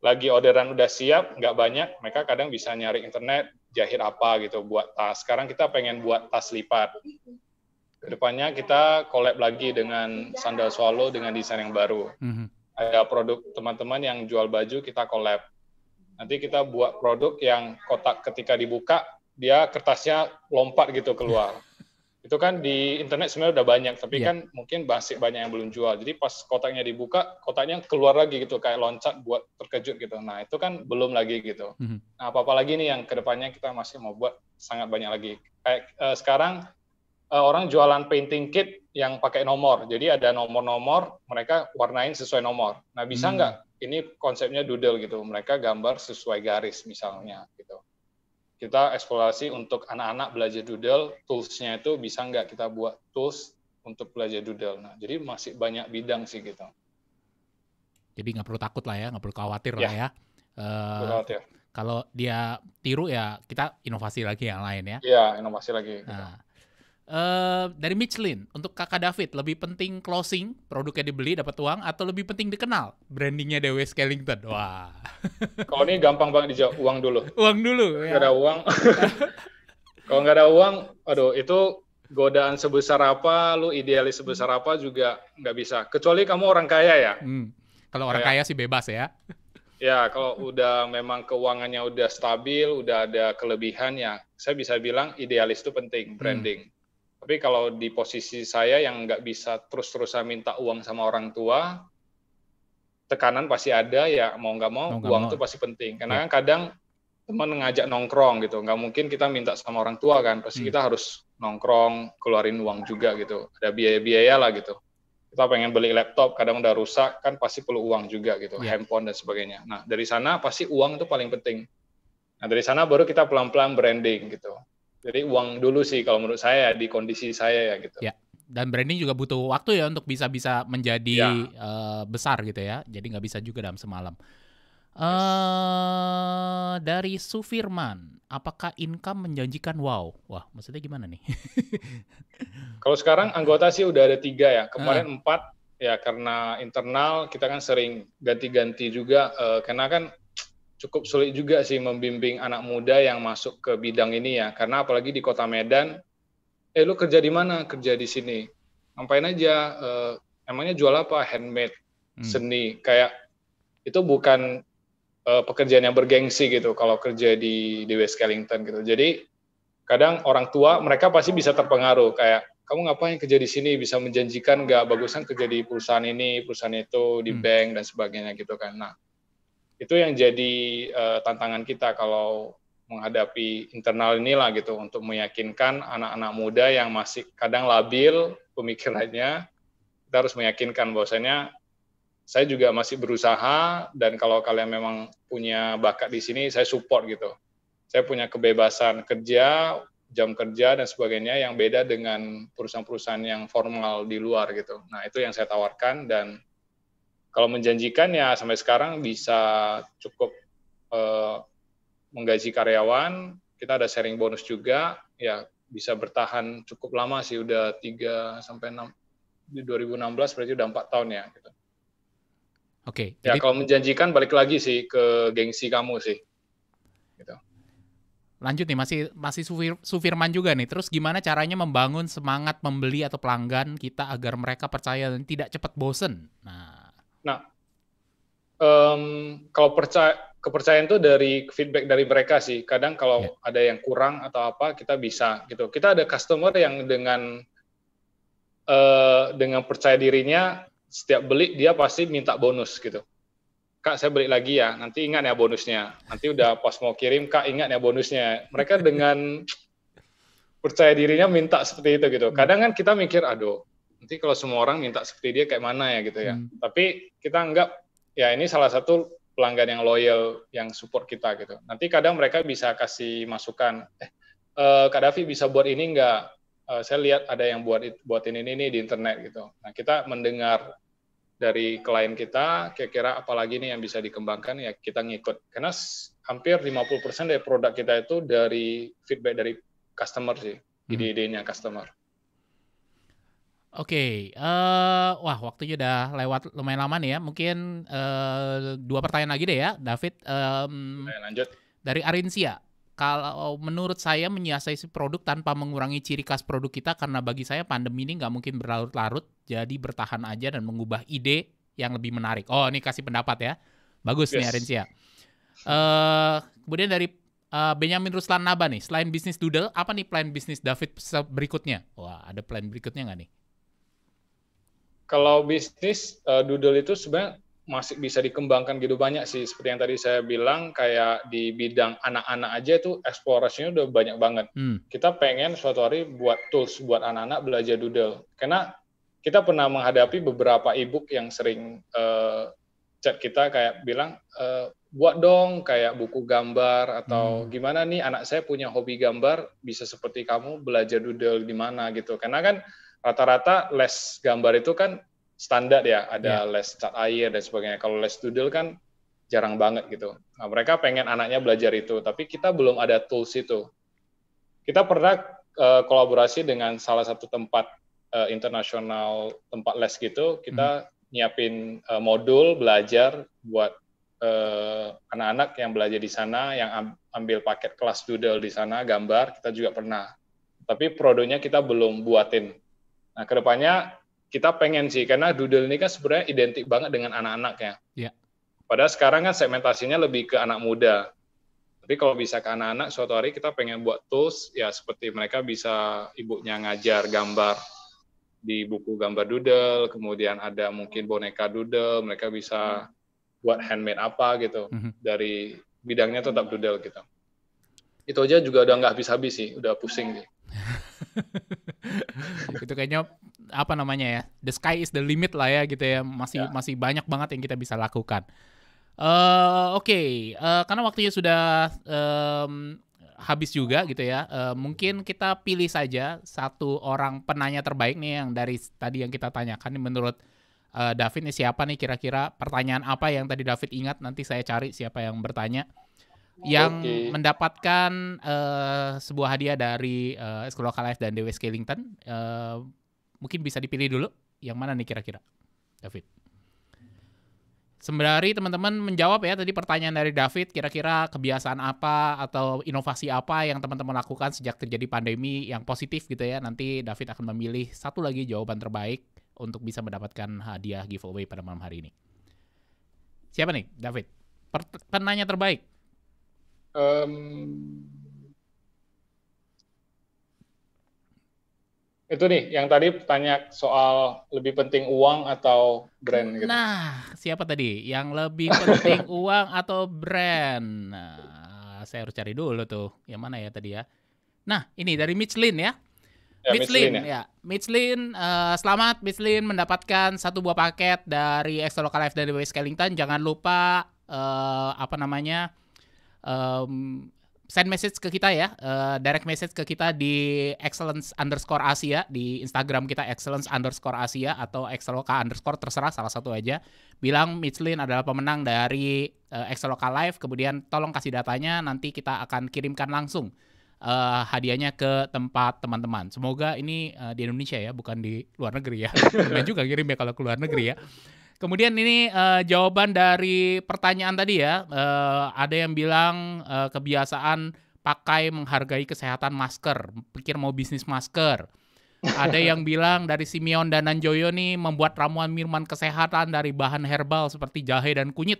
lagi orderan udah siap, nggak banyak, mereka kadang bisa nyari internet, jahit apa gitu, buat tas. Sekarang kita pengen buat tas lipat. Kedepannya kita collab lagi dengan Sandal Solo dengan desain yang baru. Hmm. Ada produk teman-teman yang jual baju, kita collab. Nanti kita buat produk yang kotak ketika dibuka, dia kertasnya lompat gitu keluar. Itu kan di internet sebenarnya udah banyak, tapi yeah. kan mungkin masih banyak yang belum jual. Jadi pas kotaknya dibuka, kotaknya keluar lagi gitu, kayak loncat buat terkejut gitu. Nah itu kan belum lagi gitu. Mm-hmm. Nah apa-apa lagi nih yang kedepannya kita masih mau buat sangat banyak lagi. Kayak eh, sekarang eh, orang jualan painting kit yang pakai nomor. Jadi ada nomor-nomor, mereka warnain sesuai nomor. Nah bisa nggak? Mm-hmm. Ini konsepnya doodle gitu. Mereka gambar sesuai garis misalnya gitu. Kita eksplorasi untuk anak-anak belajar doodle, tools-nya itu bisa nggak kita buat tools untuk belajar doodle. Nah, jadi masih banyak bidang sih gitu. Jadi nggak perlu takut lah ya, nggak perlu khawatir ya. lah ya. Uh, khawatir. Kalau dia tiru ya kita inovasi lagi yang lain ya. Iya, inovasi lagi. Gitu. Nah, uh, dari Michelin, untuk kakak David, lebih penting closing, produknya dibeli, dapat uang, atau lebih penting dikenal, brandingnya DWSkellington? Wah. Kalau ini gampang banget dijawab, uang dulu. Uang dulu. Nggak ya. ada uang. Kalau nggak ada uang, aduh itu godaan sebesar apa, lu idealis sebesar apa juga nggak bisa. Kecuali kamu orang kaya ya. Hmm. Kalau orang kaya. kaya sih bebas ya. Ya, kalau udah memang keuangannya udah stabil, udah ada kelebihan ya, saya bisa bilang idealis itu penting, branding. Hmm. Tapi kalau di posisi saya yang nggak bisa terus-terusan minta uang sama orang tua, tekanan pasti ada ya, mau nggak mau, mau uang itu pasti penting. Karena ya. kadang teman ngajak nongkrong gitu, nggak mungkin kita minta sama orang tua kan, pasti hmm. kita harus nongkrong, keluarin uang juga gitu, ada biaya-biaya lah gitu. Kita pengen beli laptop, kadang udah rusak, kan pasti perlu uang juga gitu, ya. handphone dan sebagainya. Nah dari sana pasti uang itu paling penting. Nah dari sana baru kita pelan-pelan branding gitu. Jadi uang dulu sih kalau menurut saya di kondisi saya ya gitu. Ya. dan branding juga butuh waktu ya untuk bisa-bisa menjadi ya. uh, besar gitu ya. Jadi nggak bisa juga dalam semalam. Yes. Uh, dari Sufirman, apakah income menjanjikan? Wow, wah maksudnya gimana nih? Kalau sekarang anggota sih udah ada tiga ya. Kemarin uh. empat ya karena internal kita kan sering ganti-ganti juga. Uh, karena kan cukup sulit juga sih membimbing anak muda yang masuk ke bidang ini ya. Karena apalagi di Kota Medan. Eh lu kerja di mana? Kerja di sini. Ngapain aja? Eh, emangnya jual apa? Handmade, hmm. seni. Kayak itu bukan eh, pekerjaan yang bergengsi gitu. Kalau kerja di DWSkellington gitu. Jadi kadang orang tua mereka pasti bisa terpengaruh. Kayak kamu ngapain kerja di sini? Bisa menjanjikan nggak? Bagusan kerja di perusahaan ini, perusahaan itu, di hmm. bank dan sebagainya gitu kan. Nah itu yang jadi eh, tantangan kita kalau menghadapi internal inilah gitu, untuk meyakinkan anak-anak muda yang masih kadang labil pemikirannya, kita harus meyakinkan bahwasanya saya juga masih berusaha dan kalau kalian memang punya bakat di sini, saya support gitu. Saya punya kebebasan kerja, jam kerja dan sebagainya yang beda dengan perusahaan-perusahaan yang formal di luar gitu. Nah itu yang saya tawarkan dan kalau menjanjikan ya sampai sekarang bisa cukup eh, menggaji karyawan, kita ada sharing bonus juga, ya bisa bertahan cukup lama sih, udah tiga sampai enam, di dua ribu enam belas berarti udah empat tahun ya. Gitu. Oke. Okay, ya jadi... kalau menjanjikan balik lagi sih ke gengsi kamu sih. Gitu. Lanjut nih, masih masih Sufir, Sufirman juga nih, terus gimana caranya membangun semangat pembeli atau pelanggan kita agar mereka percaya dan tidak cepat bosen? Nah, nah um, kalau percaya, kepercayaan itu dari feedback dari mereka sih. Kadang kalau yeah. ada yang kurang atau apa, kita bisa gitu. Kita ada customer yang dengan uh, dengan percaya dirinya, setiap beli dia pasti minta bonus gitu. Kak, saya beli lagi ya. Nanti ingat ya bonusnya. Nanti udah pas mau kirim, Kak ingat ya bonusnya. Mereka dengan percaya dirinya minta seperti itu gitu. Kadang kan kita mikir, aduh, nanti kalau semua orang minta seperti dia kayak mana ya gitu ya. Hmm. Tapi kita anggap ya ini salah satu pelanggan yang loyal, yang support kita gitu. Nanti kadang mereka bisa kasih masukan, eh, eh Kak Davi bisa buat ini nggak? Eh, saya lihat ada yang buat buatin ini nih di internet gitu. Nah kita mendengar dari klien kita, kira-kira apalagi nih yang bisa dikembangkan, ya kita ngikut. Karena hampir lima puluh persen dari produk kita itu dari feedback dari customer sih, hmm. ide-idenya customer. Oke, okay, uh, wah waktunya udah lewat lumayan lama nih ya. Mungkin uh, dua pertanyaan lagi deh ya, David. Um, Lanjut. Dari Arinsia, kalau menurut saya menyiasati produk tanpa mengurangi ciri khas produk kita karena bagi saya pandemi ini nggak mungkin berlarut-larut, jadi bertahan aja dan mengubah ide yang lebih menarik. Oh, ini kasih pendapat ya, bagus yes. nih Arinsia. Uh, kemudian dari uh, Benyamin Ruslan Naba nih, selain bisnis doodle, apa nih plan bisnis David berikutnya? Wah, ada plan berikutnya nggak nih? Kalau bisnis uh, doodle itu sebenarnya masih bisa dikembangkan gitu banyak sih. Seperti yang tadi saya bilang, kayak di bidang anak-anak aja itu eksplorasinya udah banyak banget. Hmm. Kita pengen suatu hari buat tools buat anak-anak belajar doodle. Karena kita pernah menghadapi beberapa e-book yang sering uh, chat kita kayak bilang, e, buat dong kayak buku gambar atau hmm. gimana nih anak saya punya hobi gambar, bisa seperti kamu belajar doodle di mana gitu. Karena kan rata-rata les gambar itu kan standar ya, ada yeah. les cat air dan sebagainya. Kalau les doodle kan jarang banget gitu. Nah, mereka pengen anaknya belajar itu, tapi kita belum ada tools itu. Kita pernah uh, kolaborasi dengan salah satu tempat uh, internasional, tempat les gitu, kita mm. nyiapin uh, modul belajar buat uh, anak-anak yang belajar di sana, yang ambil paket kelas doodle di sana, gambar, kita juga pernah. Tapi produknya kita belum buatin. Nah, kedepannya kita pengen sih, karena doodle ini kan sebenarnya identik banget dengan anak-anaknya. Yeah. Padahal sekarang kan segmentasinya lebih ke anak muda. Tapi kalau bisa ke anak-anak, suatu hari kita pengen buat tools, ya seperti mereka bisa ibunya ngajar gambar di buku gambar doodle, kemudian ada mungkin boneka doodle, mereka bisa buat handmade apa gitu, mm-hmm. dari bidangnya tetap doodle gitu. Itu aja juga udah nggak habis-habis sih, udah pusing sih. Itu kayaknya apa namanya ya, the sky is the limit lah ya gitu ya, masih ya. masih banyak banget yang kita bisa lakukan. Uh, Oke, okay. uh, karena waktunya sudah um, habis juga gitu ya. Uh, mungkin kita pilih saja satu orang penanya terbaik nih yang dari tadi yang kita tanyakan. Menurut uh, David nih siapa nih kira-kira pertanyaan apa yang tadi David ingat, nanti saya cari siapa yang bertanya. Yang okay. mendapatkan uh, sebuah hadiah dari uh, Excelloka Live dan DWSkellington. Uh, mungkin bisa dipilih dulu yang mana nih kira-kira David. Sembari teman-teman menjawab ya tadi pertanyaan dari David, kira-kira kebiasaan apa atau inovasi apa yang teman-teman lakukan sejak terjadi pandemi yang positif gitu ya. Nanti David akan memilih satu lagi jawaban terbaik untuk bisa mendapatkan hadiah giveaway pada malam hari ini. Siapa nih David? Penanya terbaik? Um, Itu nih, yang tadi tanya soal lebih penting uang atau brand gitu. Nah, siapa tadi? Yang lebih penting uang atau brand? Nah, saya harus cari dulu tuh. Yang mana ya tadi ya? Nah, ini dari Michelin ya. ya Michelin, Michelin ya. ya. Michelin, uh, selamat Michelin mendapatkan satu buah paket dari Excelloka Live dan DWSkellington. Jangan lupa, uh, apa namanya... Um, send message ke kita ya, uh, direct message ke kita di excellence underscore Asia, di Instagram kita excellence underscore Asia atau Excelloka underscore, terserah salah satu aja. Bilang Michelin adalah pemenang dari uh, Excelloka Live, kemudian tolong kasih datanya, nanti kita akan kirimkan langsung uh, hadiahnya ke tempat teman-teman. Semoga ini uh, di Indonesia ya, bukan di luar negeri ya. Teman juga kirim ya kalau ke luar negeri ya. Kemudian ini uh, jawaban dari pertanyaan tadi ya, uh, ada yang bilang uh, kebiasaan pakai menghargai kesehatan masker, pikir mau bisnis masker. Ada yang bilang dari Simeon dan Nanjoyo nih membuat ramuan minuman kesehatan dari bahan herbal seperti jahe dan kunyit,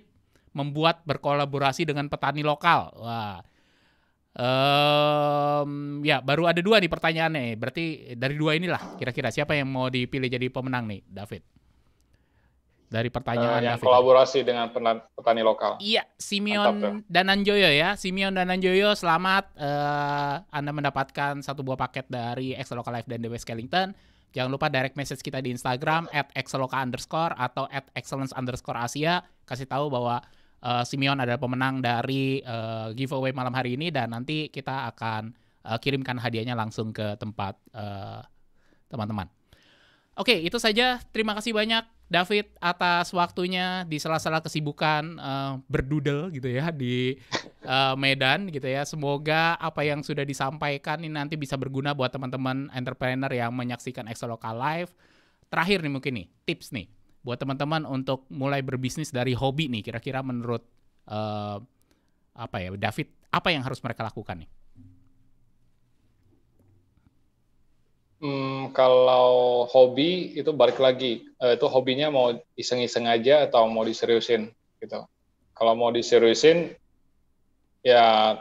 membuat berkolaborasi dengan petani lokal. Wah. Um, ya baru ada dua nih pertanyaannya, berarti dari dua inilah kira-kira siapa yang mau dipilih jadi pemenang nih David? Dari pertanyaan uh, yang David. Kolaborasi dengan petani lokal. Iya, Simeon dan Nanjoyo ya. Simeon dan Nanjoyo, selamat uh, Anda mendapatkan satu buah paket dari Excelloka Live dan DWSkellington. Jangan lupa direct message kita di Instagram at excelloka underscore atau at excellence underscore asia. Kasih tahu bahwa uh, Simeon adalah pemenang dari uh, giveaway malam hari ini dan nanti kita akan uh, kirimkan hadiahnya langsung ke tempat teman-teman. Uh, Oke, itu saja. Terima kasih banyak David atas waktunya di sela-sela kesibukan uh, berdudel gitu ya di uh, Medan gitu ya. Semoga apa yang sudah disampaikan ini nanti bisa berguna buat teman-teman entrepreneur yang menyaksikan Excelloka Live. Terakhir nih mungkin nih tips nih buat teman-teman untuk mulai berbisnis dari hobi nih. Kira-kira menurut uh, apa ya David, apa yang harus mereka lakukan nih? Hmm, kalau hobi itu balik lagi, e, itu hobinya mau iseng-iseng aja atau mau diseriusin gitu. Kalau mau diseriusin ya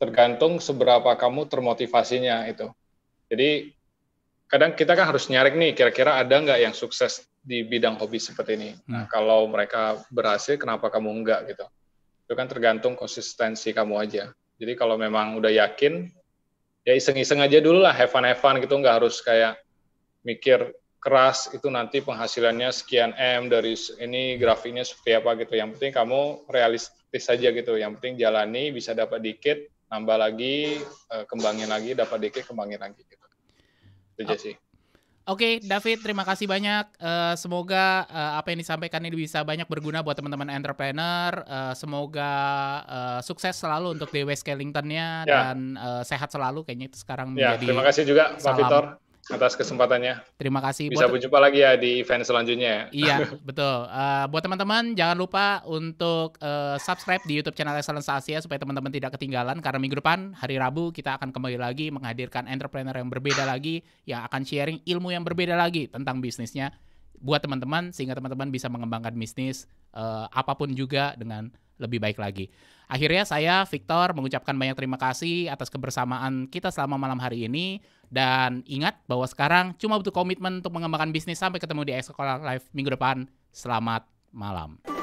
tergantung seberapa kamu termotivasinya itu. Jadi kadang kita kan harus nyari nih kira-kira ada nggak yang sukses di bidang hobi seperti ini. Nah, kalau mereka berhasil kenapa kamu enggak gitu. Itu kan tergantung konsistensi kamu aja. Jadi kalau memang udah yakin ya iseng-iseng aja dulu lah, have fun, have fun gitu, nggak harus kayak mikir keras itu nanti penghasilannya sekian M dari ini grafiknya seperti apa gitu. Yang penting kamu realistis aja gitu, yang penting jalani, bisa dapat dikit, nambah lagi, kembangin lagi, dapat dikit, kembangin lagi gitu. Itu aja sih. Oke, okay, David, terima kasih banyak. Uh, semoga uh, apa yang disampaikan ini bisa banyak berguna buat teman-teman entrepreneur. Uh, semoga uh, sukses selalu untuk DWSkellington-nya yeah. dan uh, sehat selalu kayaknya itu sekarang yeah, menjadi. Terima kasih juga Pak Vitor atas kesempatannya. Terima kasih. Bisa buat... berjumpa lagi ya di event selanjutnya. Iya, betul. Uh, buat teman-teman jangan lupa untuk uh, subscribe di YouTube channel Excellence Asia supaya teman-teman tidak ketinggalan karena minggu depan hari Rabu kita akan kembali lagi menghadirkan entrepreneur yang berbeda lagi yang akan sharing ilmu yang berbeda lagi tentang bisnisnya buat teman-teman sehingga teman-teman bisa mengembangkan bisnis uh, apapun juga dengan lebih baik lagi. Akhirnya saya, Victor, mengucapkan banyak terima kasih atas kebersamaan kita selama malam hari ini. Dan ingat bahwa sekarang cuma butuh komitmen untuk mengembangkan bisnis. Sampai ketemu di Excelloka Live minggu depan. Selamat malam.